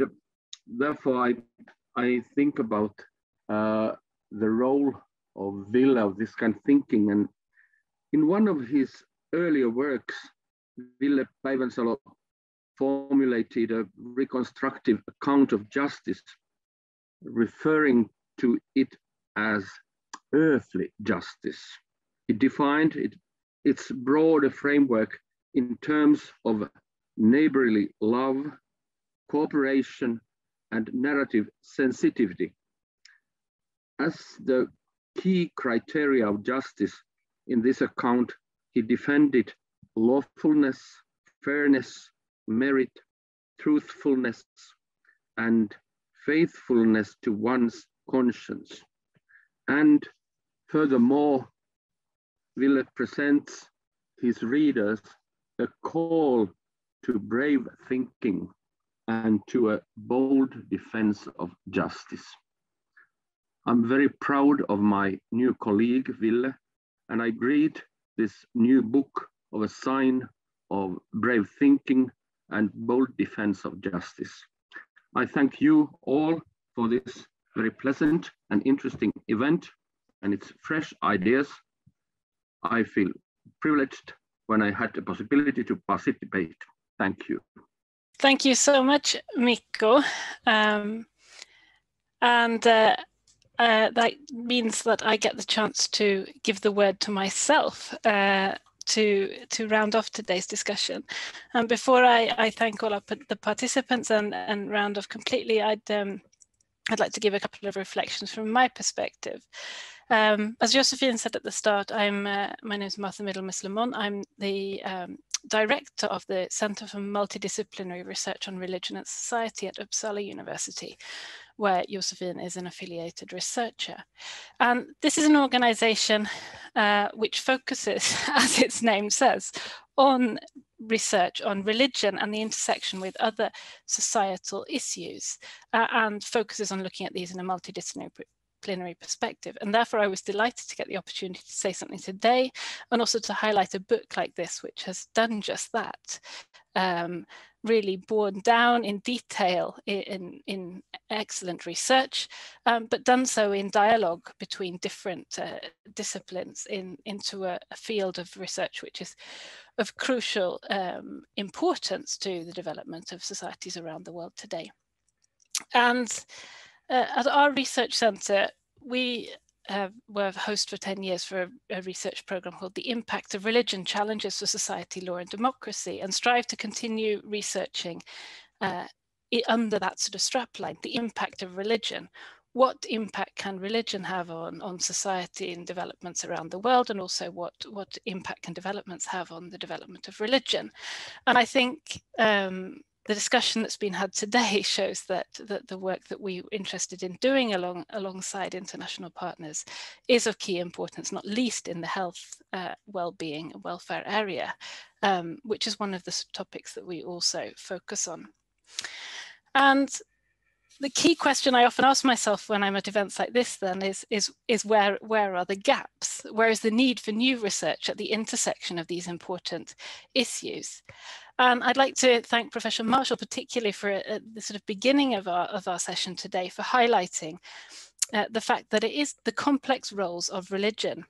therefore I I think about uh, the role of Ville of this kind of thinking. And in one of his earlier works, Ville Päivänsalo formulated a reconstructive account of justice, referring to it as earthly justice. It defined it, its broader framework in terms of neighborly love, cooperation, and narrative sensitivity as the key criteria of justice. In this account, he defended lawfulness, fairness, merit, truthfulness, and faithfulness to one's conscience. And furthermore, Ville presents his readers a call to brave thinking and to a bold defense of justice. I'm very proud of my new colleague, Ville, and I greet this new book of a sign of brave thinking and bold defense of justice. I thank you all for this very pleasant and interesting event and its fresh ideas. I feel privileged when I had the possibility to participate. Thank you. Thank you so much, Mikko. Um, and uh, uh, that means that I get the chance to give the word to myself uh, to, to round off today's discussion. And um, before I, I thank all our, the participants and, and round off completely, I'd, um, I'd like to give a couple of reflections from my perspective. Um, as Josephine said at the start, I'm, uh, my name is Martha Middlemas-Lemon. I'm the um, director of the Center for Multidisciplinary Research on Religion and Society at Uppsala University, where Josephine is an affiliated researcher. And this is an organization uh, which focuses, as its name says, on research on religion and the intersection with other societal issues, uh, and focuses on looking at these in a multidisciplinary disciplinary perspective. And therefore I was delighted to get the opportunity to say something today and also to highlight a book like this, which has done just that, um, really borne down in detail in, in excellent research, um, but done so in dialogue between different uh, disciplines in, into a, a field of research which is of crucial um, importance to the development of societies around the world today. And Uh, at our research centre, we uh, were host for ten years for a, a research programme called The Impact of Religion, Challenges for Society, Law and Democracy, and strive to continue researching uh, under that sort of strapline, the impact of religion. What impact can religion have on, on society and developments around the world, and also what, what impact can developments have on the development of religion? And I think um, the discussion that's been had today shows that, that the work that we were interested in doing along, alongside international partners is of key importance, not least in the health, uh, well-being and welfare area, um, which is one of the topics that we also focus on. And the key question I often ask myself when I'm at events like this then is, is, is where, where are the gaps? Where is the need for new research at the intersection of these important issues? Um, I'd like to thank Professor Marshall particularly for uh, the sort of beginning of our, of our session today for highlighting uh, the fact that it is the complex roles of religion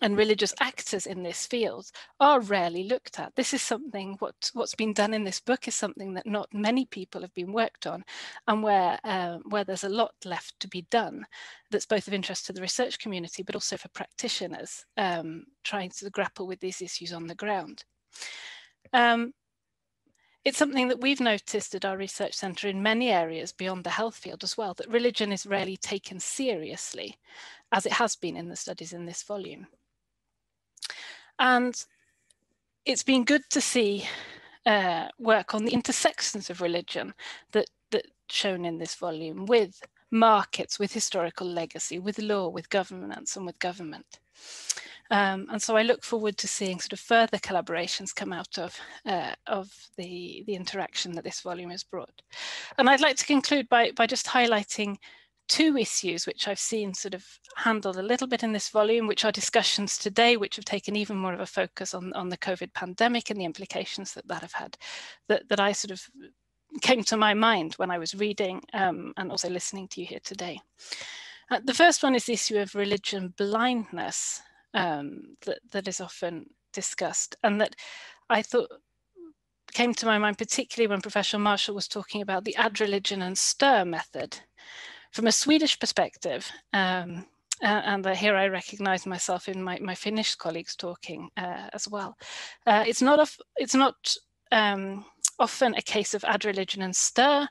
and religious actors in this field are rarely looked at. This is something, what, what's been done in this book is something that not many people have been worked on, and where, uh, where there's a lot left to be done that's both of interest to the research community but also for practitioners um, trying to grapple with these issues on the ground. Um, it's something that we've noticed at our research centre in many areas beyond the health field as well, that religion is rarely taken seriously, as it has been in the studies in this volume. And it's been good to see uh, work on the intersections of religion that that shown in this volume, with markets, with historical legacy, with law, with governance, and with government. Um, and so I look forward to seeing sort of further collaborations come out of, uh, of the, the interaction that this volume has brought. And I'd like to conclude by, by just highlighting two issues which I've seen sort of handled a little bit in this volume, which are discussions today, which have taken even more of a focus on, on the COVID pandemic and the implications that that have had, that, that I sort of came to my mind when I was reading um, and also listening to you here today. Uh, the first one is the issue of religion blindness um, that, that is often discussed, and that I thought came to my mind particularly when Professor Marshall was talking about the ad religion and stir method from a Swedish perspective, um, uh, and uh, here I recognize myself in my, my Finnish colleagues talking uh, as well. Uh, it's not, of, it's not um, often a case of ad religion and stir,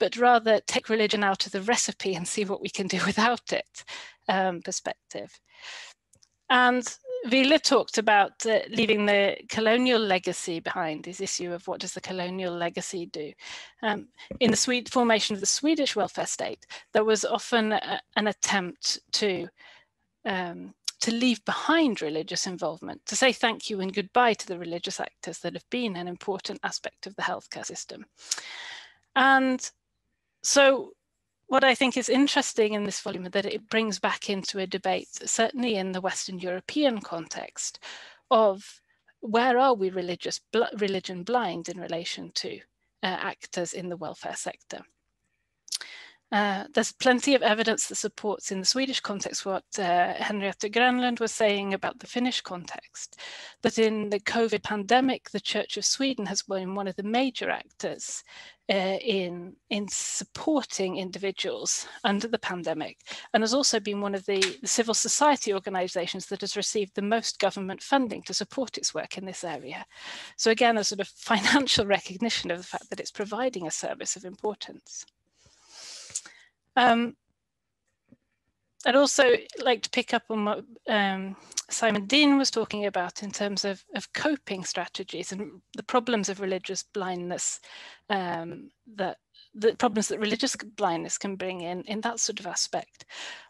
but rather take religion out of the recipe and see what we can do without it um, perspective. And Ville talked about uh, leaving the colonial legacy behind, this issue of what does the colonial legacy do. Um, in the Swede formation of the Swedish welfare state, there was often a, an attempt to, um, to leave behind religious involvement, to say thank you and goodbye to the religious actors that have been an important aspect of the healthcare system. And so what I think is interesting in this volume is that it brings back into a debate, certainly in the Western European context, of where are we religious bl religion blind in relation to uh, actors in the welfare sector. Uh, there's plenty of evidence that supports in the Swedish context what uh, Henrietta Grönlund was saying about the Finnish context, that in the COVID pandemic, the Church of Sweden has been one of the major actors Uh, in, in supporting individuals under the pandemic, and has also been one of the, the civil society organizations that has received the most government funding to support its work in this area. So again, a sort of financial recognition of the fact that it's providing a service of importance. Um, I'd also like to pick up on what um, Simon Dean was talking about in terms of, of coping strategies and the problems of religious blindness, um, that the problems that religious blindness can bring in, in that sort of aspect.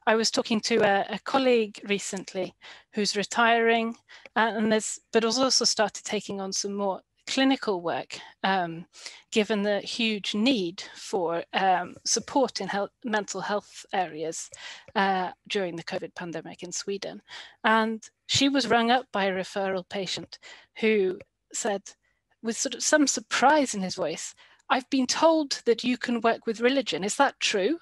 I was talking to a, a colleague recently who's retiring, and there's, but has also started taking on some more clinical work, um, given the huge need for um, support in health, mental health areas uh, during the COVID pandemic in Sweden. And she was rung up by a referral patient who said, with sort of some surprise in his voice, "I've been told that you can work with religion. Is that true?"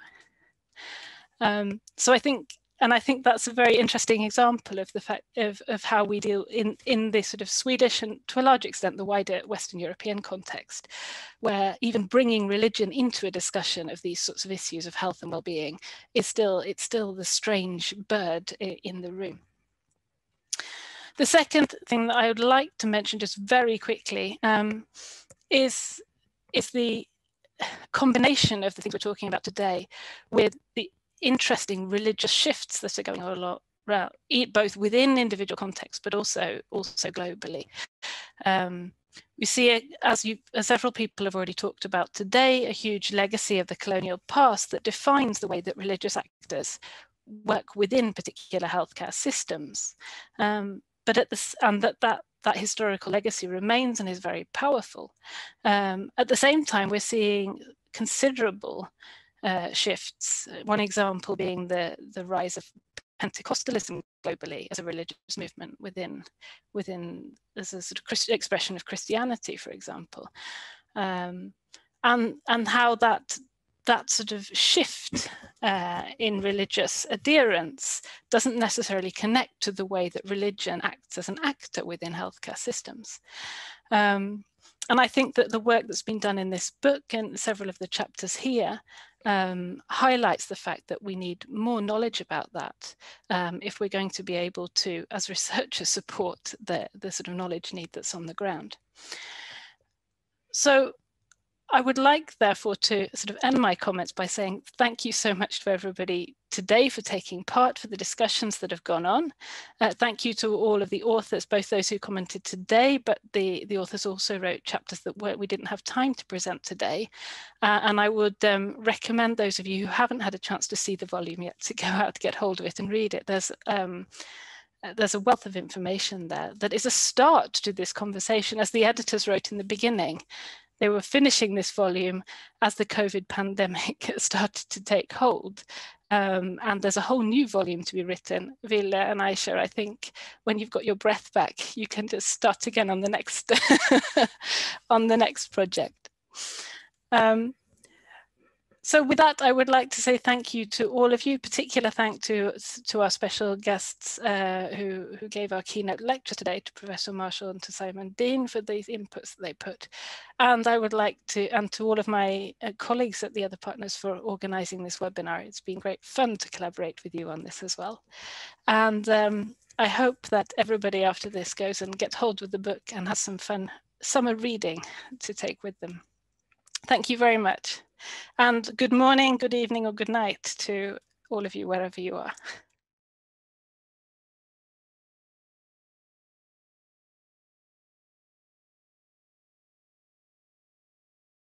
Um, so I think And I think that's a very interesting example of the fact of, of how we deal in, in this sort of Swedish and to a large extent the wider Western European context, where even bringing religion into a discussion of these sorts of issues of health and well-being is still, it's still the strange bird in the room. The second thing that I would like to mention just very quickly um, is, is the combination of the things we're talking about today with the interesting religious shifts that are going on a lot, both within individual contexts, but also also globally. Um, we see, a, as, you, as several people have already talked about today, a huge legacy of the colonial past that defines the way that religious actors work within particular healthcare systems. Um, but at this, and that that that historical legacy remains and is very powerful. Um, at the same time, we're seeing considerable Uh, shifts, one example being the, the rise of Pentecostalism globally as a religious movement within, within as a sort of Christ, expression of Christianity, for example, um, and, and how that, that sort of shift uh, in religious adherence doesn't necessarily connect to the way that religion acts as an actor within healthcare systems. Um, and I think that the work that's been done in this book and several of the chapters here Um, highlights the fact that we need more knowledge about that um, if we're going to be able to, as researchers, support the, the sort of knowledge need that's on the ground. So I would like, therefore, to sort of end my comments by saying thank you so much to everybody today for taking part, for the discussions that have gone on. Uh, thank you to all of the authors, both those who commented today, but the, the authors also wrote chapters that were, we didn't have time to present today. Uh, and I would um, recommend those of you who haven't had a chance to see the volume yet to go out to get hold of it and read it. There's um, There's a wealth of information there that is a start to this conversation. As the editors wrote in the beginning, they were finishing this volume as the COVID pandemic started to take hold. Um, and there's a whole new volume to be written. Ville and Ayesha, I think when you've got your breath back, you can just start again on the next, on the next project. Um, So with that, I would like to say thank you to all of you, particular thank to, to our special guests uh, who, who gave our keynote lecture today, to Professor Marshall and to Simon Dean for these inputs that they put. And I would like to, and to all of my colleagues at the other partners for organising this webinar. It's been great fun to collaborate with you on this as well. And um, I hope that everybody after this goes and gets hold of the book and has some fun summer reading to take with them. Thank you very much. And good morning, good evening, or good night to all of you, wherever you are.